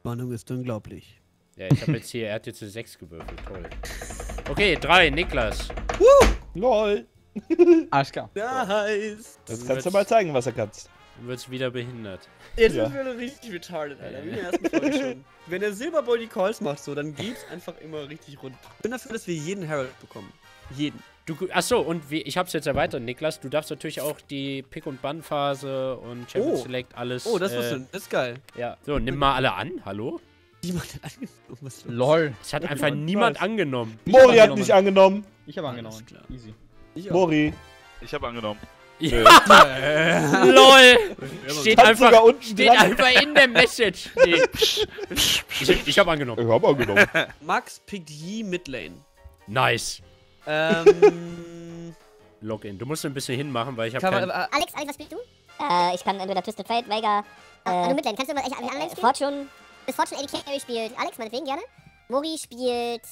Spannung ist unglaublich. Ja, ich habe jetzt hier, er hat jetzt eine 6 gewürfelt, toll. Okay, 3, Niklas. LOL. Arschka. Nice. Jetzt kannst du mal zeigen, was er kannst. Du wirst wieder behindert. Jetzt sind wir richtig retarded, Alter. Wie in der ersten Folge schon. Wenn der Silberboy die Calls macht, so, dann geht's einfach immer richtig rund. Ich bin dafür, dass wir jeden Herald bekommen. Jeden. Achso, und ich hab's jetzt erweitert, Niklas. Du darfst natürlich auch die Pick- und Bann-Phase und Champion Select alles. Oh, das wusste ich. Das ist geil. Ja. So, nimm mal alle an. Hallo? Niemand hat angenommen. Was ist los? LOL. Es hat einfach niemand angenommen. Mori hat nicht angenommen. Ich habe angenommen. Easy. Mori. Ich habe angenommen. Ja. LOL. Steht einfach in der Message. Nee. Ich habe angenommen. Ich habe angenommen. Max pickt Yi Midlane. Nice. Login. Du musst ein bisschen hinmachen, weil ich habe keinen... Alex, was spielst du? Ich kann entweder Twisted Fate, Vega... Also Midlane, kannst du mal Anlane spielen? Fortune. Bis Fortune AD Carry spielt Alex, meinetwegen gerne. Mori spielt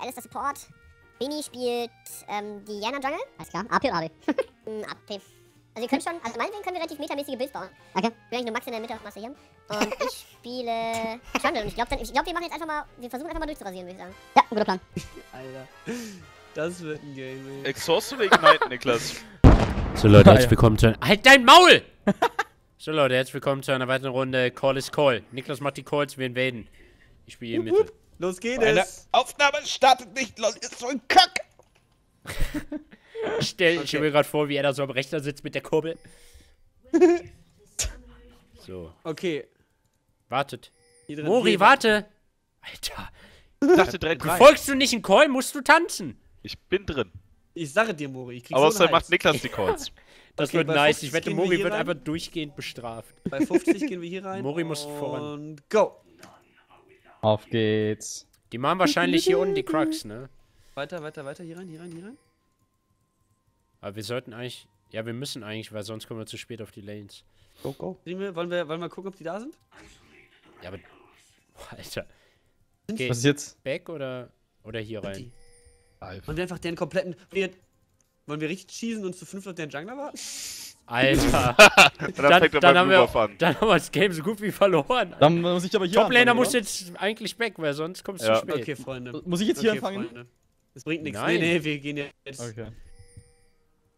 Alistair Support. Bini spielt Diana Jungle. Alles klar, AP oder AD? AP. Also ihr könnt schon, also meinetwegen können wir relativ metamäßige Builds bauen. Okay. Ich will eigentlich nur Max in der Mitte auf Masse hier. Und ich spiele Trundle. Und ich glaub, wir machen jetzt einfach mal, wir versuchen einfach mal durchzurasieren, würde ich sagen. Ja, guter Plan. Alter. Das wird ein Game, ey. Exhaust oder Ignite, Niklas? So Leute, herzlich willkommen zu... Halt dein Maul! So Leute, herzlich willkommen zu einer weiteren Runde Call is Call. Niklas macht die Calls, wir invaden. Ich spiele hier Mitte. Los geht es! Aufnahme startet nicht, los ist so ein Kack! Ich stelle mir gerade vor, wie er da so am Rechner sitzt mit der Kurbel. So. Okay. Wartet. Mori, warte! Alter. Ich dachte direkt rein. Folgst du nicht einen Call, musst du tanzen. Ich bin drin. Ich sage dir, Mori, ich krieg aber außerdem macht Niklas die Calls. Das wird nice. Ich wette, Mori wird einfach durchgehend bestraft. Bei 50 gehen wir hier rein. Mori muss voran. Und go! Auf geht's. Die machen wahrscheinlich hier unten die Crux, ne? Weiter, weiter, weiter. Hier rein, hier rein, hier rein. Aber wir sollten eigentlich... Ja, wir müssen eigentlich, weil sonst kommen wir zu spät auf die Lanes. Go, go. Wollen wir gucken, ob die da sind? Ja, aber... Alter. Okay. Was ist jetzt? Back oder hier rein? Wollen wir einfach deren kompletten... Wollen wir richtig schießen und zu 5 auf deren Jungler warten? Alter. dann haben wir das Game so gut wie verloren. Dann muss ich aber hier Toplaner muss jetzt eigentlich back, weil sonst kommst du zu spät. Okay, Freunde. Muss ich jetzt hier anfangen? Freunde. Das bringt nichts. Nein. Nee, wir gehen jetzt. Okay.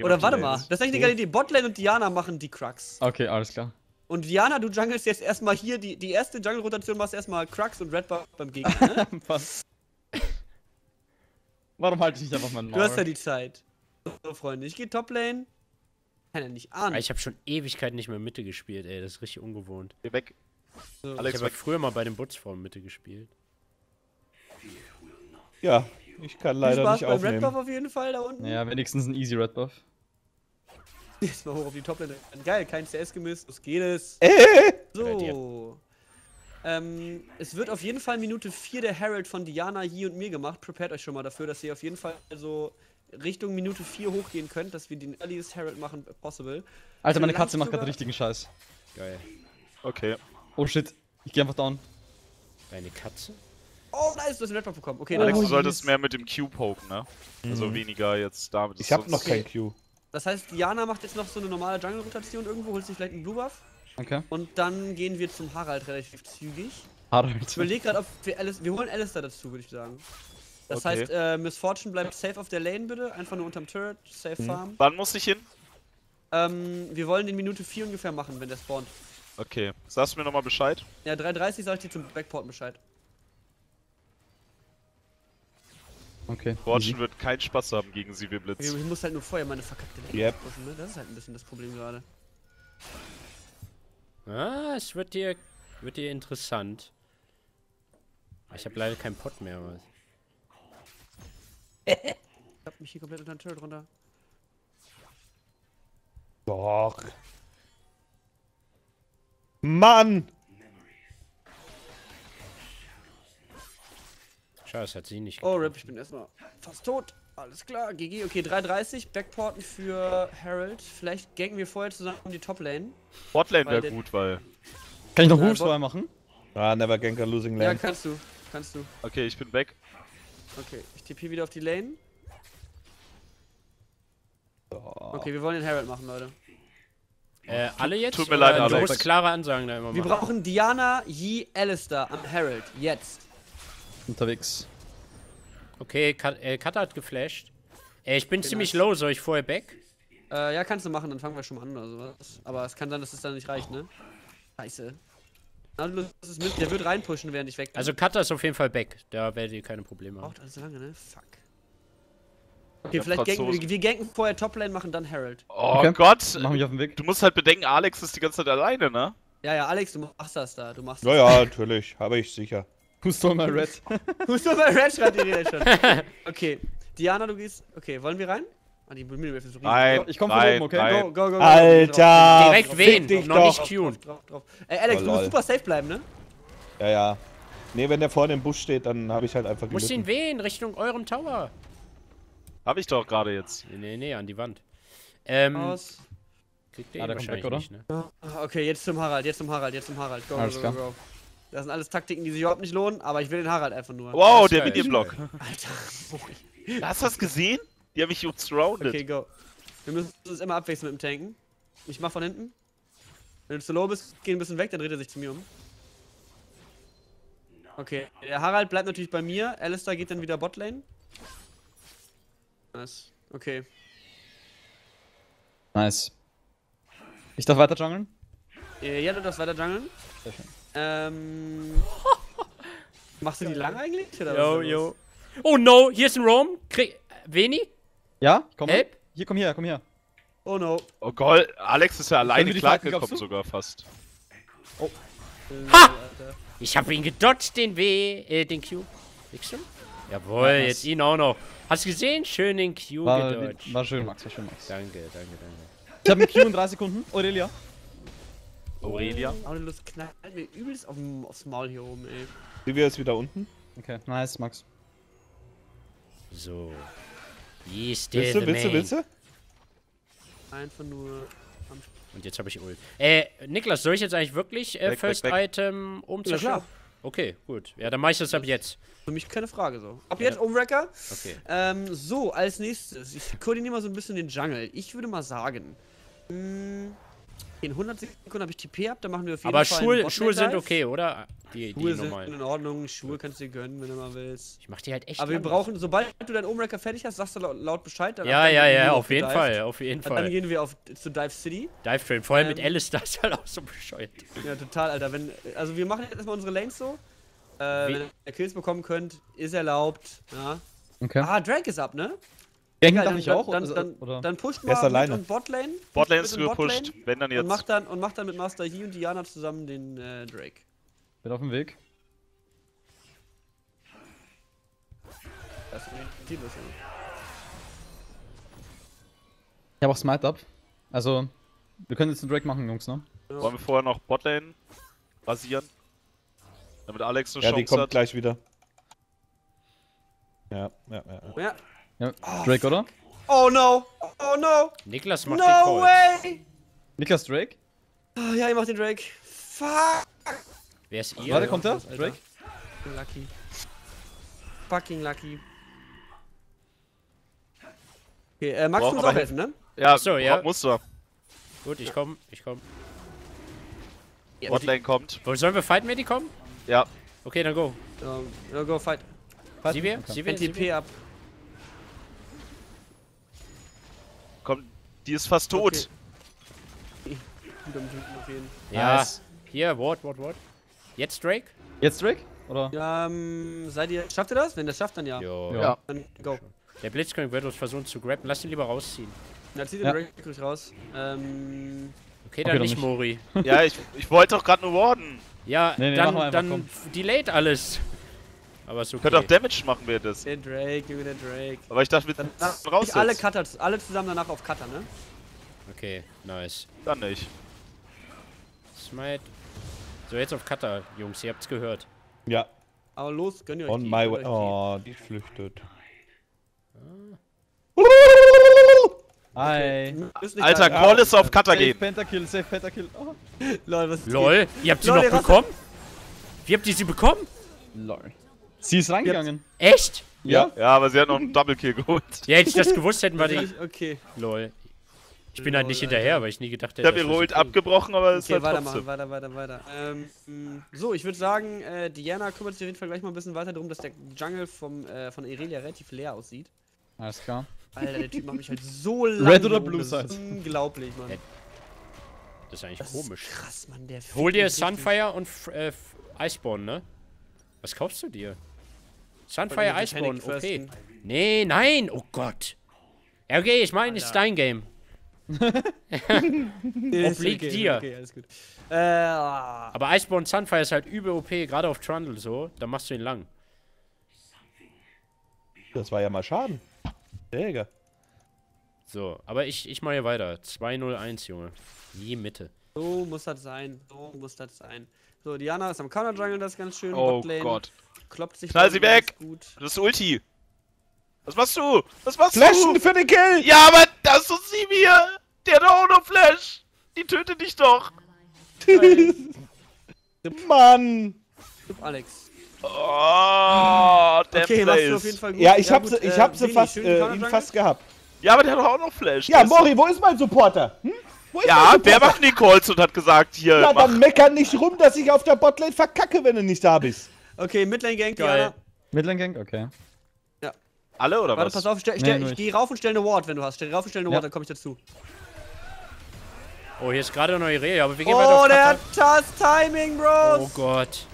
Oder warte mal. Das ist eigentlich eine geile Idee. Botlane und Diana machen die Crux. Okay, alles klar. Und Diana, du junglest jetzt erstmal hier, die erste Jungle-Rotation machst erstmal Crux und Red Buff beim Gegner, ne? Passt. Warum halte ich nicht einfach meinen Maul? Du hast ja die Zeit. So, Freunde, ich gehe Top-Lane. Kann er nicht ahnen. Ich habe schon Ewigkeiten nicht mehr Mitte gespielt, ey, das ist richtig ungewohnt. Geh weg. So. Alex, ich habe früher mal bei den Butzformen Mitte gespielt. Ja, ich kann leider nicht aufnehmen. Beim Red Buff auf jeden Fall da unten. Ja, wenigstens ein easy Red Buff. Jetzt mal hoch auf die Top-Lane. Geil, kein CS gemisst, los geht es. So. Es wird auf jeden Fall Minute 4 der Herald von Diana, Yi und mir gemacht. Prepared euch schon mal dafür, dass ihr auf jeden Fall so Richtung Minute 4 hochgehen könnt, dass wir den earliest Herald machen possible. Alter, meine Katze macht gerade richtigen Scheiß. Geil. Okay. Oh shit, ich geh einfach down. Deine Katze? Oh nice, du hast den Red Buff bekommen. Okay, Alex, du solltest mehr mit dem Q poken, ne? Also weniger jetzt damit. Ich hab noch kein Q. Das heißt, Diana macht jetzt noch so eine normale Jungle-Rotation irgendwo, holt sich vielleicht einen Blue Buff. Okay. Und dann gehen wir zum Harald relativ zügig. Harald. Ich überlege gerade, ob wir wir holen Alistair dazu, würde ich sagen. Das heißt, Miss Fortune bleibt safe auf der Lane, bitte. Einfach nur unterm Turret, safe farm. Wann muss ich hin? Wir wollen den Minute 4 ungefähr machen, wenn der spawnt. Okay. Sagst du mir nochmal Bescheid? Ja, 3:30 sag ich dir zum Backporten Bescheid. Okay. Fortune wird keinen Spaß haben gegen Sivir Blitz. Ich muss halt nur vorher meine verkackte Lane pushen, ne? Das ist halt ein bisschen das Problem gerade. Ah, es wird dir interessant. Ich habe leider keinen Pot mehr, aber... Ich hab mich hier komplett unter den Turret runter. Boah. Mann! Scheiße, hat sie nicht getroffen. Oh, Rip, ich bin erstmal fast tot. Alles klar, GG. Okay, 3:30, Backporten für Herald. Vielleicht ganken wir vorher zusammen um die Top-Lane. Botlane wäre gut, weil... Kann ich noch Moves vorher machen? Ah, never gank a losing lane. Ja, kannst du. Kannst du. Okay, ich bin back. Okay, ich TP wieder auf die Lane. Okay, wir wollen den Herald machen, Leute. Alle jetzt? Tut mir leid, Alex. Du musst klare Ansagen da immer machen. Wir brauchen Diana, Yi, Alistair am Herald. Jetzt. Unterwegs. Okay, Kat hat geflasht. Ich bin ziemlich low, soll ich vorher back? Ja, kannst du machen, dann fangen wir schon mal an oder sowas. Aber es kann sein, dass es dann nicht reicht, ne? Scheiße. Nautilus ist mit, der wird reinpushen, während ich weg bin. Also Cutter ist auf jeden Fall back, da werdet ihr keine Probleme haben. Braucht alles lange, ne? Fuck. Okay, vielleicht ganken wir, ganken vorher Toplane, machen dann Herald. Oh okay. Gott! Mach mich auf den Weg. Du musst halt bedenken, Alex ist die ganze Zeit alleine, ne? Ja, ja, Alex, du machst das da, du machst das. Ja, ja, natürlich, habe ich sicher. Who's stole my red? Who's stole my red, schreibt die Rede schon. Okay, Diana, du gehst... Okay, wollen wir rein? Nein, ich komm von oben, okay? Nein. Go, go, go. Alter! Direkt wen? Noch nicht tune. Ey, Alex, du musst super safe bleiben, ne? Ja, ja. Ne, wenn der vorne im Busch steht, dann habe ich halt einfach gelitten. Muss den wehen, Richtung eurem Tower. Hab ich doch gerade jetzt. Nee, nee, an die Wand. Aus. Kriegt der wahrscheinlich weg, oder? Nicht, ne? Okay, jetzt zum Harald, jetzt zum Harald, jetzt zum Harald. Go, go, go, go. Das sind alles Taktiken, die sich überhaupt nicht lohnen, aber ich will den Harald einfach nur. Wow, der Videoblock. Alter. Hast du das gesehen? Die haben mich surrounded. Okay, go. Wir müssen uns immer abwechseln mit dem Tanken. Ich mach von hinten. Wenn du zu low bist, geh ein bisschen weg, dann dreht er sich zu mir um. Okay, der Harald bleibt natürlich bei mir. Alistair geht dann wieder Botlane. Nice. Okay. Nice. Ich darf weiter jungeln? Ja, du darfst weiter jungeln. Sehr schön. Machst du die lang eigentlich? Oder yo, was yo. Oh no, hier ist ein Roam. Veni? Ja, komm. Help? Hier, komm her, komm her. Oh no. Oh Gott, Alex ist ja alleine klargekommen sogar fast. Oh. Ha! Ich hab ihn gedodged, den den Q. Nix. Jawohl, ja, jetzt ihn auch noch. Hast du gesehen? Schön den Q gedodged. War schön, Max, war schön, Max. Danke, danke, danke. Ich hab einen Q in 3 Sekunden. Aurelia. Aurelia. Aurelia knallt mir übelst aufs Maul hier oben, ey. Sivir ist wieder unten. Okay, nice, Max. So. Willst du? Einfach nur... Und jetzt habe ich Ult. Niklas, soll ich jetzt eigentlich wirklich First Item umzuschauen? Ja, klar. Okay, gut. Ja, dann mach ich das ab jetzt. Für mich keine Frage so. Ab jetzt, Ohmwrecker. Okay. So, als nächstes. Ich koordiniere mal so ein bisschen den Jungle. Ich würde mal sagen... in 100 Sekunden habe ich TP ab, dann machen wir auf jeden Fall. Aber Schuhe sind okay, oder? Schuhe sind in Ordnung, Schuhe kannst du dir gönnen, wenn du mal willst. Ich mach die halt echt. Aber wir brauchen, sobald du deinen Ohmwrecker fertig hast, sagst du laut Bescheid. Ja, ja, ja, auf jeden Fall, auf jeden Fall. Dann gehen wir zu Dive City. Dive Train, vor allem mit Alistair ist halt auch so bescheuert. Ja, total, Alter. Also wir machen jetzt erstmal unsere Lanes so. Wenn ihr Kills bekommen könnt, ist erlaubt. Ja. Okay. Ah, Drake ist ab, ne? Denke ich auch, dann pusht mal alleine. Und Botlane. Botlane ist gepusht, wenn dann jetzt. Und macht dann mit Master Yi und Diana zusammen den Drake. Bin auf dem Weg. Das ist die Lösung. Ich hab auch Smite up. Also, wir können jetzt den Drake machen, Jungs, ne? Ja. Wollen wir vorher noch Botlane rasieren? Damit Alex eine Chance hat. Ja, die kommt gleich wieder. Ja. Ja, Drake, oder? Oh no! Oh no! Niklas macht den Call. No way! Niklas Drake? Oh, ja, ich mach den Drake. Fuck! Wer ist ihr? Warte, kommt er? Drake? Lucky. Fucking lucky. Okay, Max, du musst auch helfen, ne? Ja, so, ja. Musst du. Gut, ich komm. Botlane kommt. Sollen wir fighten, wenn die kommen? Ja. Okay, dann go. Dann go fight. Sivir? NTP ab. Komm, die ist fast tot. Okay. Gut am Typen auf jeden Fall. Ja. Nice. Hier, what? Jetzt Drake? Jetzt Drake? Oder? Ja, seid ihr. Schafft ihr das? Wenn das schafft, dann ja. Ja. Dann go. Der Blitzcrank wird uns versuchen zu grabben. Lass ihn lieber rausziehen. Na, zieh den Drake ruhig raus. Okay, dann nicht Mori. Ja, ich wollte doch gerade nur warden. Ja, nee, dann delayt alles. Aber okay. Könnt auch Damage machen wir das. Den Drake, Junge, den Drake. Aber ich dachte, wir sind raus. Alle zusammen danach auf Cutter, ne? Okay, nice. Dann nicht. Smite. So, jetzt auf Cutter, Jungs, ihr habt's gehört. Ja. Aber los, gönn ihr euch. On my way. Oh, die flüchtet. Okay. Alter, Call ist auf Cutter gehen. Safe Pentakill. Oh. Lol, was ist LOL, ihr habt sie noch bekommen? Wie habt ihr sie bekommen? Lol. Sie ist reingegangen. Echt? Ja. Ja, aber sie hat noch einen Double Kill geholt. Ja, hätte ich das gewusst, hätten wir die. Okay. Lol. Ich bin halt nicht hinterher, weil ich nie gedacht hätte. Ich habe ihr Ult abgebrochen, aber es war trotzdem. Okay, weiter. So, ich würde sagen, Diana kümmert sich auf jeden Fall gleich mal ein bisschen weiter darum, dass der Jungle von Irelia relativ leer aussieht. Alles klar. Alter, der Typ macht mich halt so lange. Red oder Blue Size? Unglaublich, Mann. Das ist eigentlich das komisch. Ist krass, Mann, der Hol dir Sunfire und Iceborne, ne? Was kaufst du dir? Sunfire, Iceborne, okay. Nee, nein, oh Gott. Okay, ich meine, es ist dein Game. Obliegt dir. Okay, alles gut. Aber Iceborne Sunfire ist halt übel OP, gerade auf Trundle so. Da machst du ihn lang. Das war ja mal Schaden. Digga. So, aber ich mache hier weiter. 2-0-1, Junge. Je Mitte. So muss das sein. So muss das sein. So, Diana ist am Counter-Jungle, das ist ganz schön. Oh Botlane. Gott. Kloppt sich. Knall sie weg! Gut. Das ist Ulti. Was machst du? Was machst Flashen du? Flashen für den Kill! Ja, aber das ist sie mir! Der hat auch noch Flash! Die tötet dich doch! Mann! Alex. Oh, der okay, Place. Auf jeden Fall gut. Ja, ich hab sie fast gehabt. Ja, aber der hat doch auch noch Flash. Ja, Mori, wo ist mein Supporter? Hm? Ja, der macht die Calls und hat gesagt, hier. Ja, dann mecker nicht rum, dass ich auf der Botlane verkacke, wenn du nicht da bist. Okay, Midlane Gang, Diana. Midlane Gang, okay. Ja. Alle oder was? Warte, pass auf, ich geh rauf und stell eine Ward, wenn du hast. Stell rauf und stell eine Ward, dann komm ich dazu. Oh, hier ist gerade eine Irelia, aber wir gehen weiter auf Katar. Oh, der hat das Timing, Bros. Oh Gott.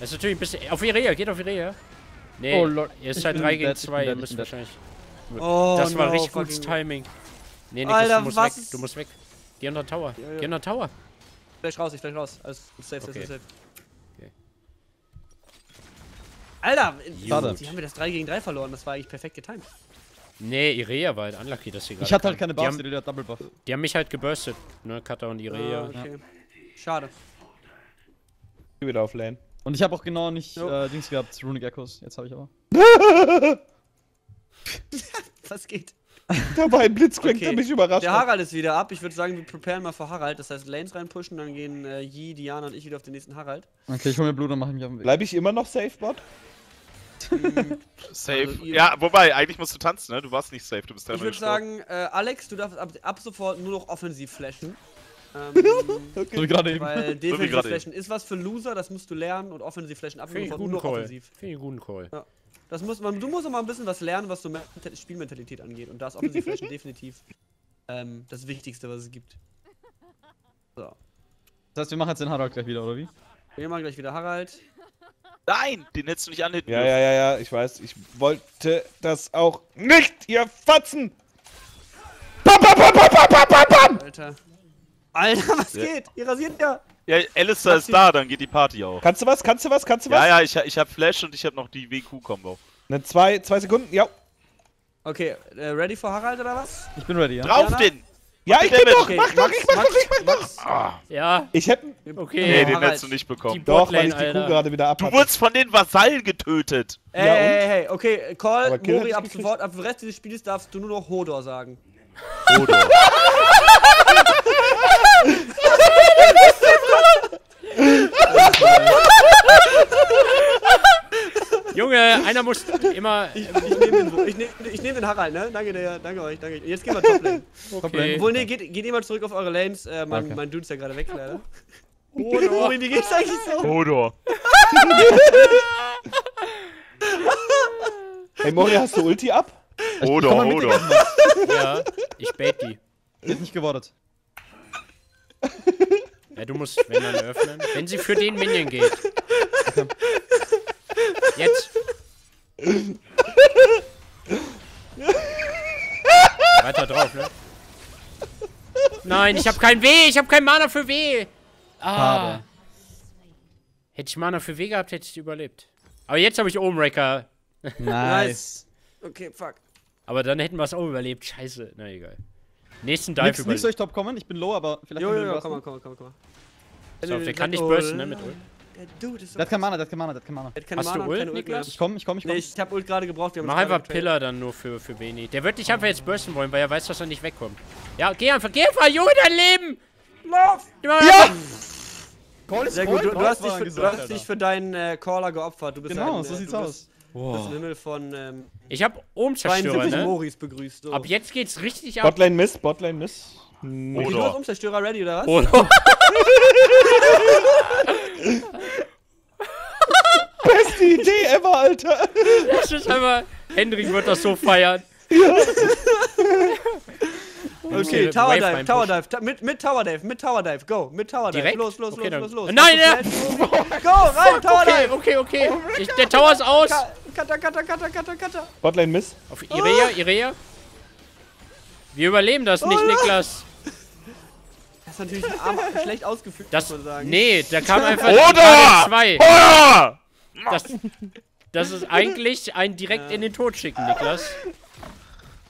Das ist natürlich ein bisschen. Auf Irelia, geht auf Irelia. Nee, oh, Lord. Ihr ist halt 3 gegen 2, ihr müsst wahrscheinlich. Oh, das war richtig gutes Timing. Nee, Niklas, Alter, du musst weg. Geh unter den Tower, geh unter den Tower. Ich flash raus. Alles safe, okay. safe. Okay. Alter, die haben wir das 3 gegen 3 verloren, das war eigentlich perfekt getimed. Nee, Irelia war halt unlucky, dass sie gerade. Ich hatte halt keine Buffs, die hat Double Buff. Die haben mich halt gebürstet, ne, Cutter und Irelia. Okay. Ja. Schade. Ich geh wieder auf Lane. Und ich habe auch genau nicht Dings gehabt, Runic Echoes, jetzt habe ich aber. Was geht? Da war ein Blitzcrank, der mich überrascht hat. Der Herald ist wieder ab. Ich würde sagen, wir preparen mal für Herald. Das heißt, Lanes reinpushen, dann gehen Yi, Diana und ich wieder auf den nächsten Herald. Okay, ich hol mir Blut und mach mich auf den Weg. Bleib ich immer noch safe, Bot? Safe. Also, ja, wobei, eigentlich musst du tanzen, ne? Du warst nicht safe, du bist der. Ich würde sagen, Alex, du darfst ab sofort nur noch offensiv flashen. Okay. So wie gerade eben. Weil defensiv flashen ist was für Loser, das musst du lernen und offensiv flashen ab sofort nur noch offensiv. Finde ich einen guten Call. Ja. Das muss man, du musst auch mal ein bisschen was lernen, was so Spielmentalität angeht. Und da ist offensiv Flashen definitiv das Wichtigste, was es gibt. So. Das heißt, wir machen jetzt den Herald gleich wieder, oder wie? Wir machen gleich wieder Herald. Nein, den hättest du nicht anhitten. Ja, ich weiß. Ich wollte das auch nicht, ihr Fatzen! Bam, bam, bam, bam, bam, bam, bam. Alter, was geht? Ihr rasiert ja! Ja, Alistair ist da, dann geht die Party auch. Kannst du was? Ja, ich hab Flash und ich hab noch die WQ-Kombo. Ne, 2 Sekunden, ja. Okay, ready for Herald oder was? Ich bin ready, ja. Drauf den! Ja, ich bin doch! Okay. Mach doch! Ah. Ja. Ich hätte... Okay. Nee, den hättest du nicht bekommen. Doch, weil ich die Kuh gerade wieder abhatte. Du wurdest von den Vasallen getötet! Hey, okay, Call, Mori, ab sofort, ab dem Rest dieses Spiels darfst du nur noch HODOR sagen. HODOR. Junge, einer muss immer. Ich nehm den Herald, ne? Danke euch. Jetzt gehen wir Toplane. Okay. Obwohl, ne, geht jemand zurück auf eure Lanes. Mein Dude ist ja gerade weg, leider. HODOR. Wie geht's eigentlich so? HODOR. Hey, Mori, hast du Ulti ab? HODOR. Ja, ich bait die. Ist nicht gewordet. Ja, du musst, wenn dann öffnen. Wenn sie für den Minion geht. Jetzt. Weiter drauf, ne? Nein, ich hab kein W, ich hab kein Mana für W. Ah. Hätte ich Mana für W gehabt, hätte ich überlebt. Aber jetzt habe ich Ohmwrecker. Nice. Okay, fuck. Aber dann hätten wir es auch überlebt. Scheiße. Na egal. Nächsten Dive über. Nicht soll ich top kommen? Ich bin low, aber vielleicht. Jo, komm mal. So, der kann nicht bursten, ne, mit Ult. Der hat kein Mana. Hast du Ult, Niklas? Ich komm. Nee, ich hab Ult gerade gebraucht. Mach einfach Pillar dann nur für Beni. Der wird dich einfach jetzt bursten wollen, weil er weiß, dass er nicht wegkommt. Ja, geh einfach, Junge, dein Leben! Lauf! Ja! Sehr gut, du hast dich für deinen Caller geopfert. Genau, so sieht's aus. Wow. Das Himmel von, ich hab Ohmzerstörer, ne? Moris begrüßt, so. Ab jetzt geht's richtig ab. Botlane Miss. Mit dem Umzerstörer ready, oder was? Hodor. Beste Idee ever, Alter. Das ist einmal... Hendrik wird das so feiern. Ja. Okay, Tower Dive, Tower Dive, mit Tower Dive, go, mit Tower Dive. Direkt? Los, okay, los. Nein, nein! Go, rein, Tower Dive! Okay, der Tower ist aus! Cutter. Botlane Miss. Auf Irelia, Wir überleben das nicht, Niklas. Das ist natürlich ein Arm schlecht ausgeführt, muss man sagen. Nee, da kam einfach zwei. Das ist eigentlich ein direkt in den Tod schicken, Niklas.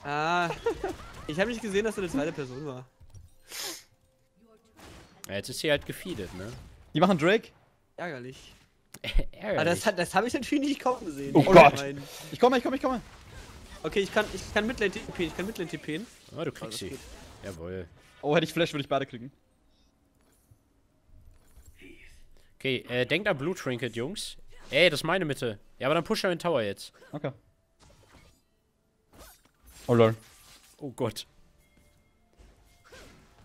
Ah. Ich habe nicht gesehen, dass du eine zweite Person war. Ja, jetzt ist sie halt gefeedet, ne? Die machen Drake? Ärgerlich. Ärgerlich. Aber das habe ich natürlich nicht kommen sehen. Oh Gott! Ich komme. Okay, ich kann Midlane TPen, Ah, du kriegst sie. Jawohl. Oh, hätte ich Flash, würde ich beide kriegen. Okay, denkt an Blue Trinket, Jungs. Ey, das ist meine Mitte. Ja, aber dann push er in den Tower jetzt. Okay. Oh lol. Oh Gott.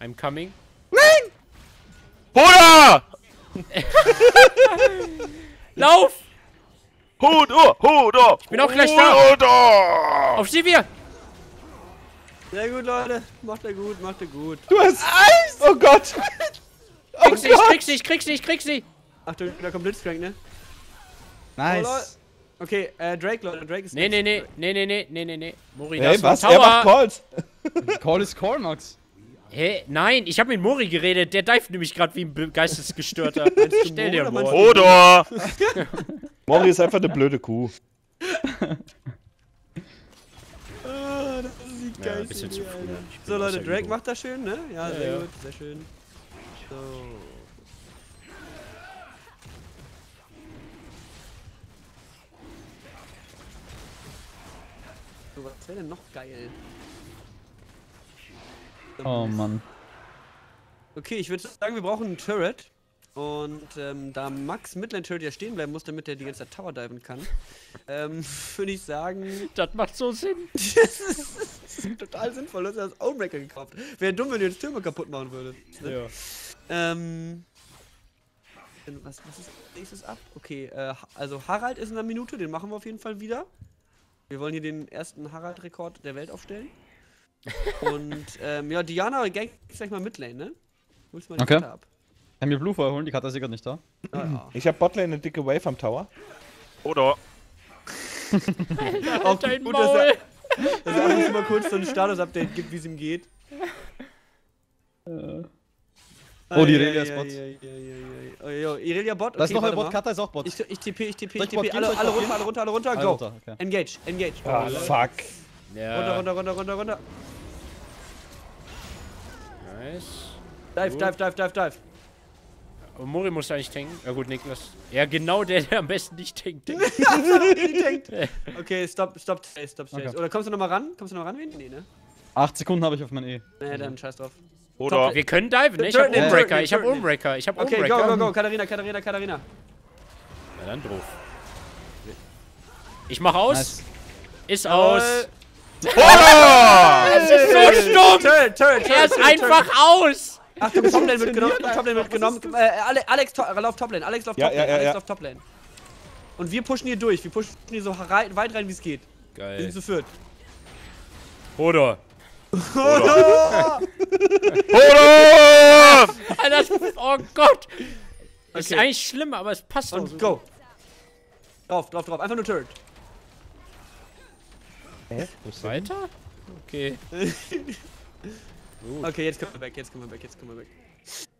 I'm coming. Nein! Hodor! Lauf! Hodor! Hodor! Ich bin auch gleich da! Auf Sivir! Sehr gut, Leute. Macht er gut, Du hast Eis! Oh Gott! Oh Gott! Ich krieg sie! Achtung, da kommt Blitzcrank, ne? Nice! Okay, Drake, Leute, Drake ist... Nee. Mori, hey, das was? Er macht Calls. Call ist Call, Max. Hä? Nein, ich hab mit Mori geredet. Der dive nämlich gerade wie ein Geistesgestörter. Stell dir vor. Hodor! Mori ist einfach eine blöde Kuh. Das ist die geilste. Bisschen zu früh. So, Leute, Drake macht das schön, ne? Ja, sehr gut, sehr schön. So... Was wäre denn noch geil? Oh Mann. Okay, ich würde sagen, wir brauchen einen Turret. Und da Max Midlane-Turret ja stehen bleiben muss, damit der die ganze Zeit Tower diven kann, würde ich sagen... Das macht so Sinn. Das ist total sinnvoll, dass er das Ohmwrecker gekauft. Wäre dumm, wenn ihr den Stürmer kaputt machen würdet. Ne? Ja. Was ist als nächstes ab? Okay, also Harald ist in einer Minute, den machen wir auf jeden Fall wieder. Wir wollen hier den ersten Harald-Rekord der Welt aufstellen. Und, ja, Diana gankt gleich mal Midlane, ne? Holst mal die Karte ab. Kann mir Blue vorher holen, die Karte ist ja gerade nicht da. Ah, ja. Ich hab Botlane eine dicke Wave am Tower. Oder? Alter, halt dein Maul! Dass er einfach mal kurz so ein Status-Update gibt, wie es ihm geht. Oh, die Irelia-Spots. Irelia-Bot. Da ist noch ein Bot, Kata ist auch Bot. Ich TP. Alle runter. Go. Okay. Engage. Oh, fuck. Ja. Runter. Nice. Dive. Und Mori muss eigentlich tanken. Ja gut, Niklas. Ja, genau der am besten nicht tankt. Okay, stop. Oder kommst du nochmal ran? Nee, ne? 8 Sekunden habe ich auf mein E. Naja, dann scheiß drauf. Oder wir können diven, ne? Ich hab Ohmwrecker, Okay, go. Katarina. Na dann drauf. Ich mach aus. Nice. Ist aus. Es ist so stumpf. Er ist einfach aus. Achtung, Toplane wird genommen. Alex, lauf Toplane. Alex, lauf Toplane. Und wir pushen hier durch. Wir pushen hier so weit rein, wie es geht. Geil. Wir sind zu viert. Hodor. Hodor! Oh Gott! Das ist eigentlich schlimm, aber es passt und so. Go! Drauf, einfach nur Turret. Hä? Weiter? Okay. Okay, jetzt kommen wir weg.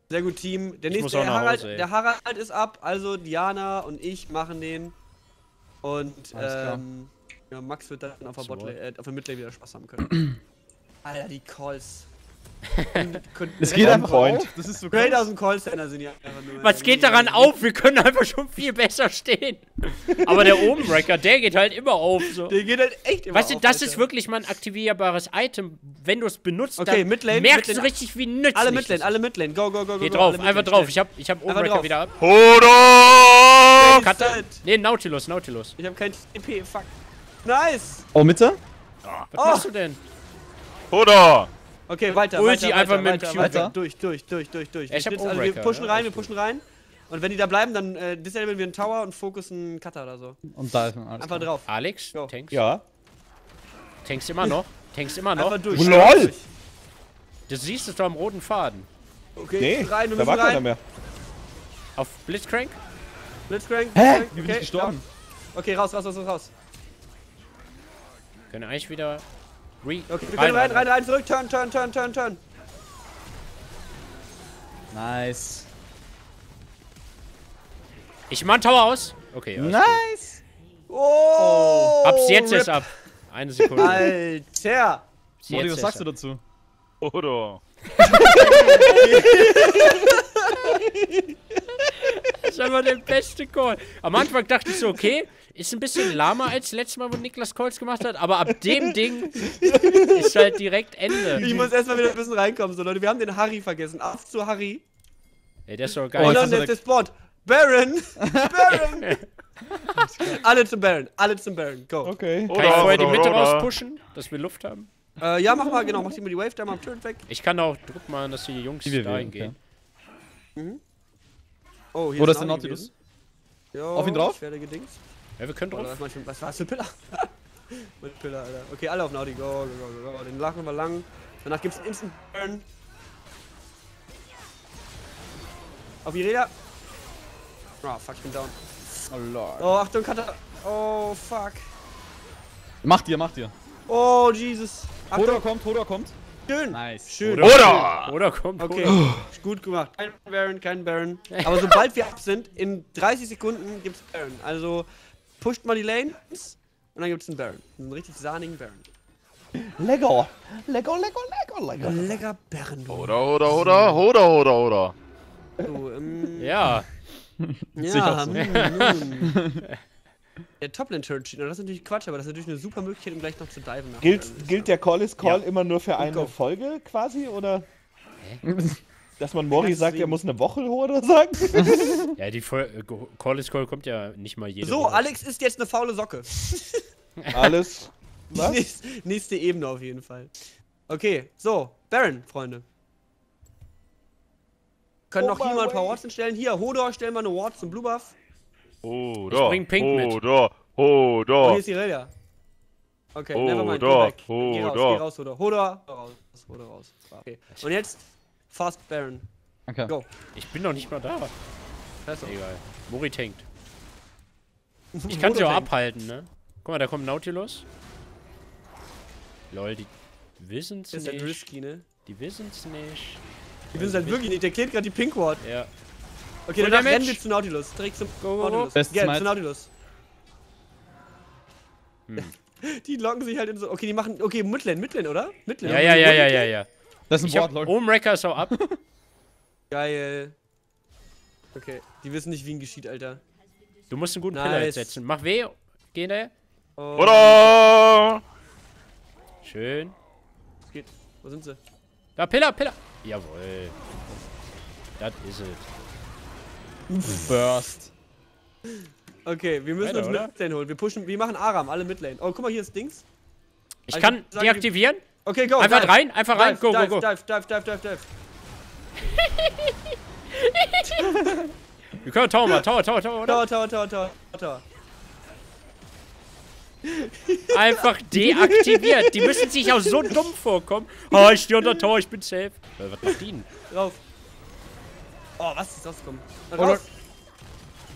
Sehr gut, Team. Der nächste, der Harald ist ab, also Diana und ich machen den. Und, ja, Max wird dann auf der Midlane wieder Spaß haben können. Alter, die Calls. Es geht einfach auf. Das ist so cool. Great aus dem Callcenter sind ja einfach nur. Was geht daran auf? Wir können einfach schon viel besser stehen. Aber der Ohmwrecker, der geht halt immer auf. So. Der geht halt echt immer auf. Weißt du, das ist wirklich mal ein aktivierbares Item. Wenn du es benutzt, dann merkst du richtig, wie nützlich. Alle Midlane. Go. Geh drauf, einfach drauf. Ich hab Ohmwrecker wieder ab. Hodor! Cutter. Nee, Nautilus. Ich hab kein TP, fuck. Nice! Oh, Mitte? Was machst du denn? Hodor! Okay, weiter. Ulti einfach mit dem Q durch. Ich hab also wir pushen rein, Und wenn die da bleiben, dann disablen wir einen Tower und fokussen einen Cutter oder so. Und da ist man alles. Einfach drauf. Alex, tankst. Ja. Tankst immer noch. Einfach durch. LOL! Du siehst es doch am roten Faden. Okay, nee, rein, wir müssen rein. Mehr. Auf Blitzcrank? Hä? Wie bin ich gestorben? Okay, raus. Können eigentlich wieder... Okay, wir können rein, zurück, turn. Nice. Ich mach einen Tower aus. Okay, nice. Gut. Oh. Hab's jetzt erst ab. Eine Sekunde. Alter. Mori, was sagst du dazu? Oder. Das ist einfach der beste Call. Am Anfang dachte ich so, okay, ist ein bisschen lahmer als letztes Mal, wo Niklas Calls gemacht hat, aber ab dem Ding ist halt direkt Ende. Ich muss erstmal wieder ein bisschen reinkommen, so Leute, wir haben den Harry vergessen. Auf zu Harry. Ey, der ist doch geil. Und dann ist der Spot. Baron! Baron! Alle zum Baron, go. Okay. Kann ich vorher die Mitte rauspushen, dass wir Luft haben? Ja, mach mal, genau, mach die mal die Wave da mal am Turn weg. Ich kann auch Druck machen, dass die Jungs da hingehen. Ja. Mhm. Oh, hier ist der Nautilus. Auf ihn drauf? Ja, wir können drauf. Oh, was war's für ein Pillar? Mit Pillar, Alter. Okay, alle auf Nautilus. Go. Den lachen wir lang. Danach gibt's einen Instant Burn. Auf Irelia. Oh, fuck, ich bin down. Oh, Lord. Oh, Achtung, Katar. Oh, fuck. Macht ihr. Oh, Jesus. Achtung. HODOR kommt. Schön. Nice. Schön. HODOR kommt. Okay. Gut gemacht. Kein Baron. Aber sobald wir ab sind, in 30 Sekunden gibt's Baron. Also, pusht mal die Lanes und dann gibt's einen Baron. Einen richtig sahnigen Baron. Lecker. Lecker Baron. Oder. So, ja. Ja, der Top-Lane-Turret steht, das ist natürlich Quatsch, aber das ist natürlich eine super Möglichkeit, um gleich noch zu diven. Gilt der Call immer nur für eine Folge quasi, oder? Hä? Dass man Mori sagt, er muss eine Woche oder sagt? Ja, die Call kommt ja nicht mal jede Woche. So, Alex ist jetzt eine faule Socke. Alles. Was? Nächste Ebene auf jeden Fall. Okay, so, Baron, Freunde. Können noch hier mal ein paar Wards hinstellen. Hier, HODOR, stellen wir eine Ward zum Blue Buff. HODOR. Ich bring Pink mit. HODOR. Oh, hier ist Irelia. Okay, nevermind. Geh raus, HODOR. HODOR raus. Okay. Und jetzt Fast Baron. Okay. Go. Ich bin noch nicht mal da. Das ist egal. Mori tankt. Ich kann sie auch abhalten, ne? Guck mal, da kommt Nautilus. Lol, die wissen's nicht. Das ist halt risky, ne? Die wissen's nicht. Die wissen halt wirklich nicht, der killt gerade die Pink Ward. Ja. Okay, dann rennen wir zu Nautilus. Direkt zum Nautilus. Zu Nautilus. Die locken sich halt in so. Okay, die machen. Okay, Midlane, oder? Midlane. Ja. Das ist ein Ward, Leute. Ohmwrecker ist auch ab. Geil. Okay, die wissen nicht, wie ihnen geschieht, Alter. Du musst einen guten Pillar setzen. Mach weh. Geh hinterher. Oder! Schön. Es geht. Wo sind sie? Da, Pillar! Jawohl. Das is it. Burst. Okay, wir müssen uns Midlane holen. Wir machen Aram, alle Midlane. Oh, guck mal, hier ist Dings. Ich kann deaktivieren. Okay, go. Einfach rein, go. Dive. Wir können Tower. Einfach deaktiviert. Die müssen sich auch so dumm vorkommen. Oh, ich stehe unter Tor, ich bin safe. Was macht die denn? Rauf. Oh, was ist das? Komm. Raus.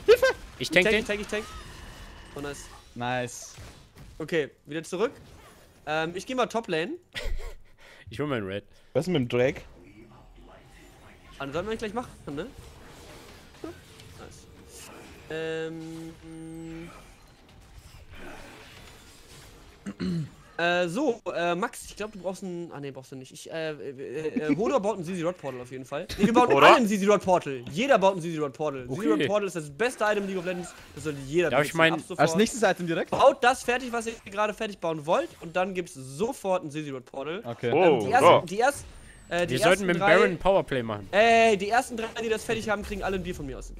Hilfe! Ich tank den. Ich tank. Oh, nice. Okay, wieder zurück. Ich geh mal Top Lane. Ich hol meinen Red. Was ist mit dem Drake? Dann sollten wir nicht gleich machen, ne? Nice. Max, ich glaube, du brauchst einen. Ah, ne, brauchst du nicht. HODOR baut ein Zz'Rot Portal auf jeden Fall. Nee, wir bauen alle ein Zz'Rot Portal. Jeder baut ein Zz'Rot Portal. Okay. Zz'Rot Portal ist das beste Item in League of Legends. Das sollte jeder benutzen. Als nächstes Item direkt? Baut das fertig, was ihr gerade fertig bauen wollt. Und dann gibt's sofort ein Zz'Rot Portal. Okay. Wir sollten mit dem Baron ein Powerplay machen. Die ersten drei, die das fertig haben, kriegen alle ein Bier von mir aus.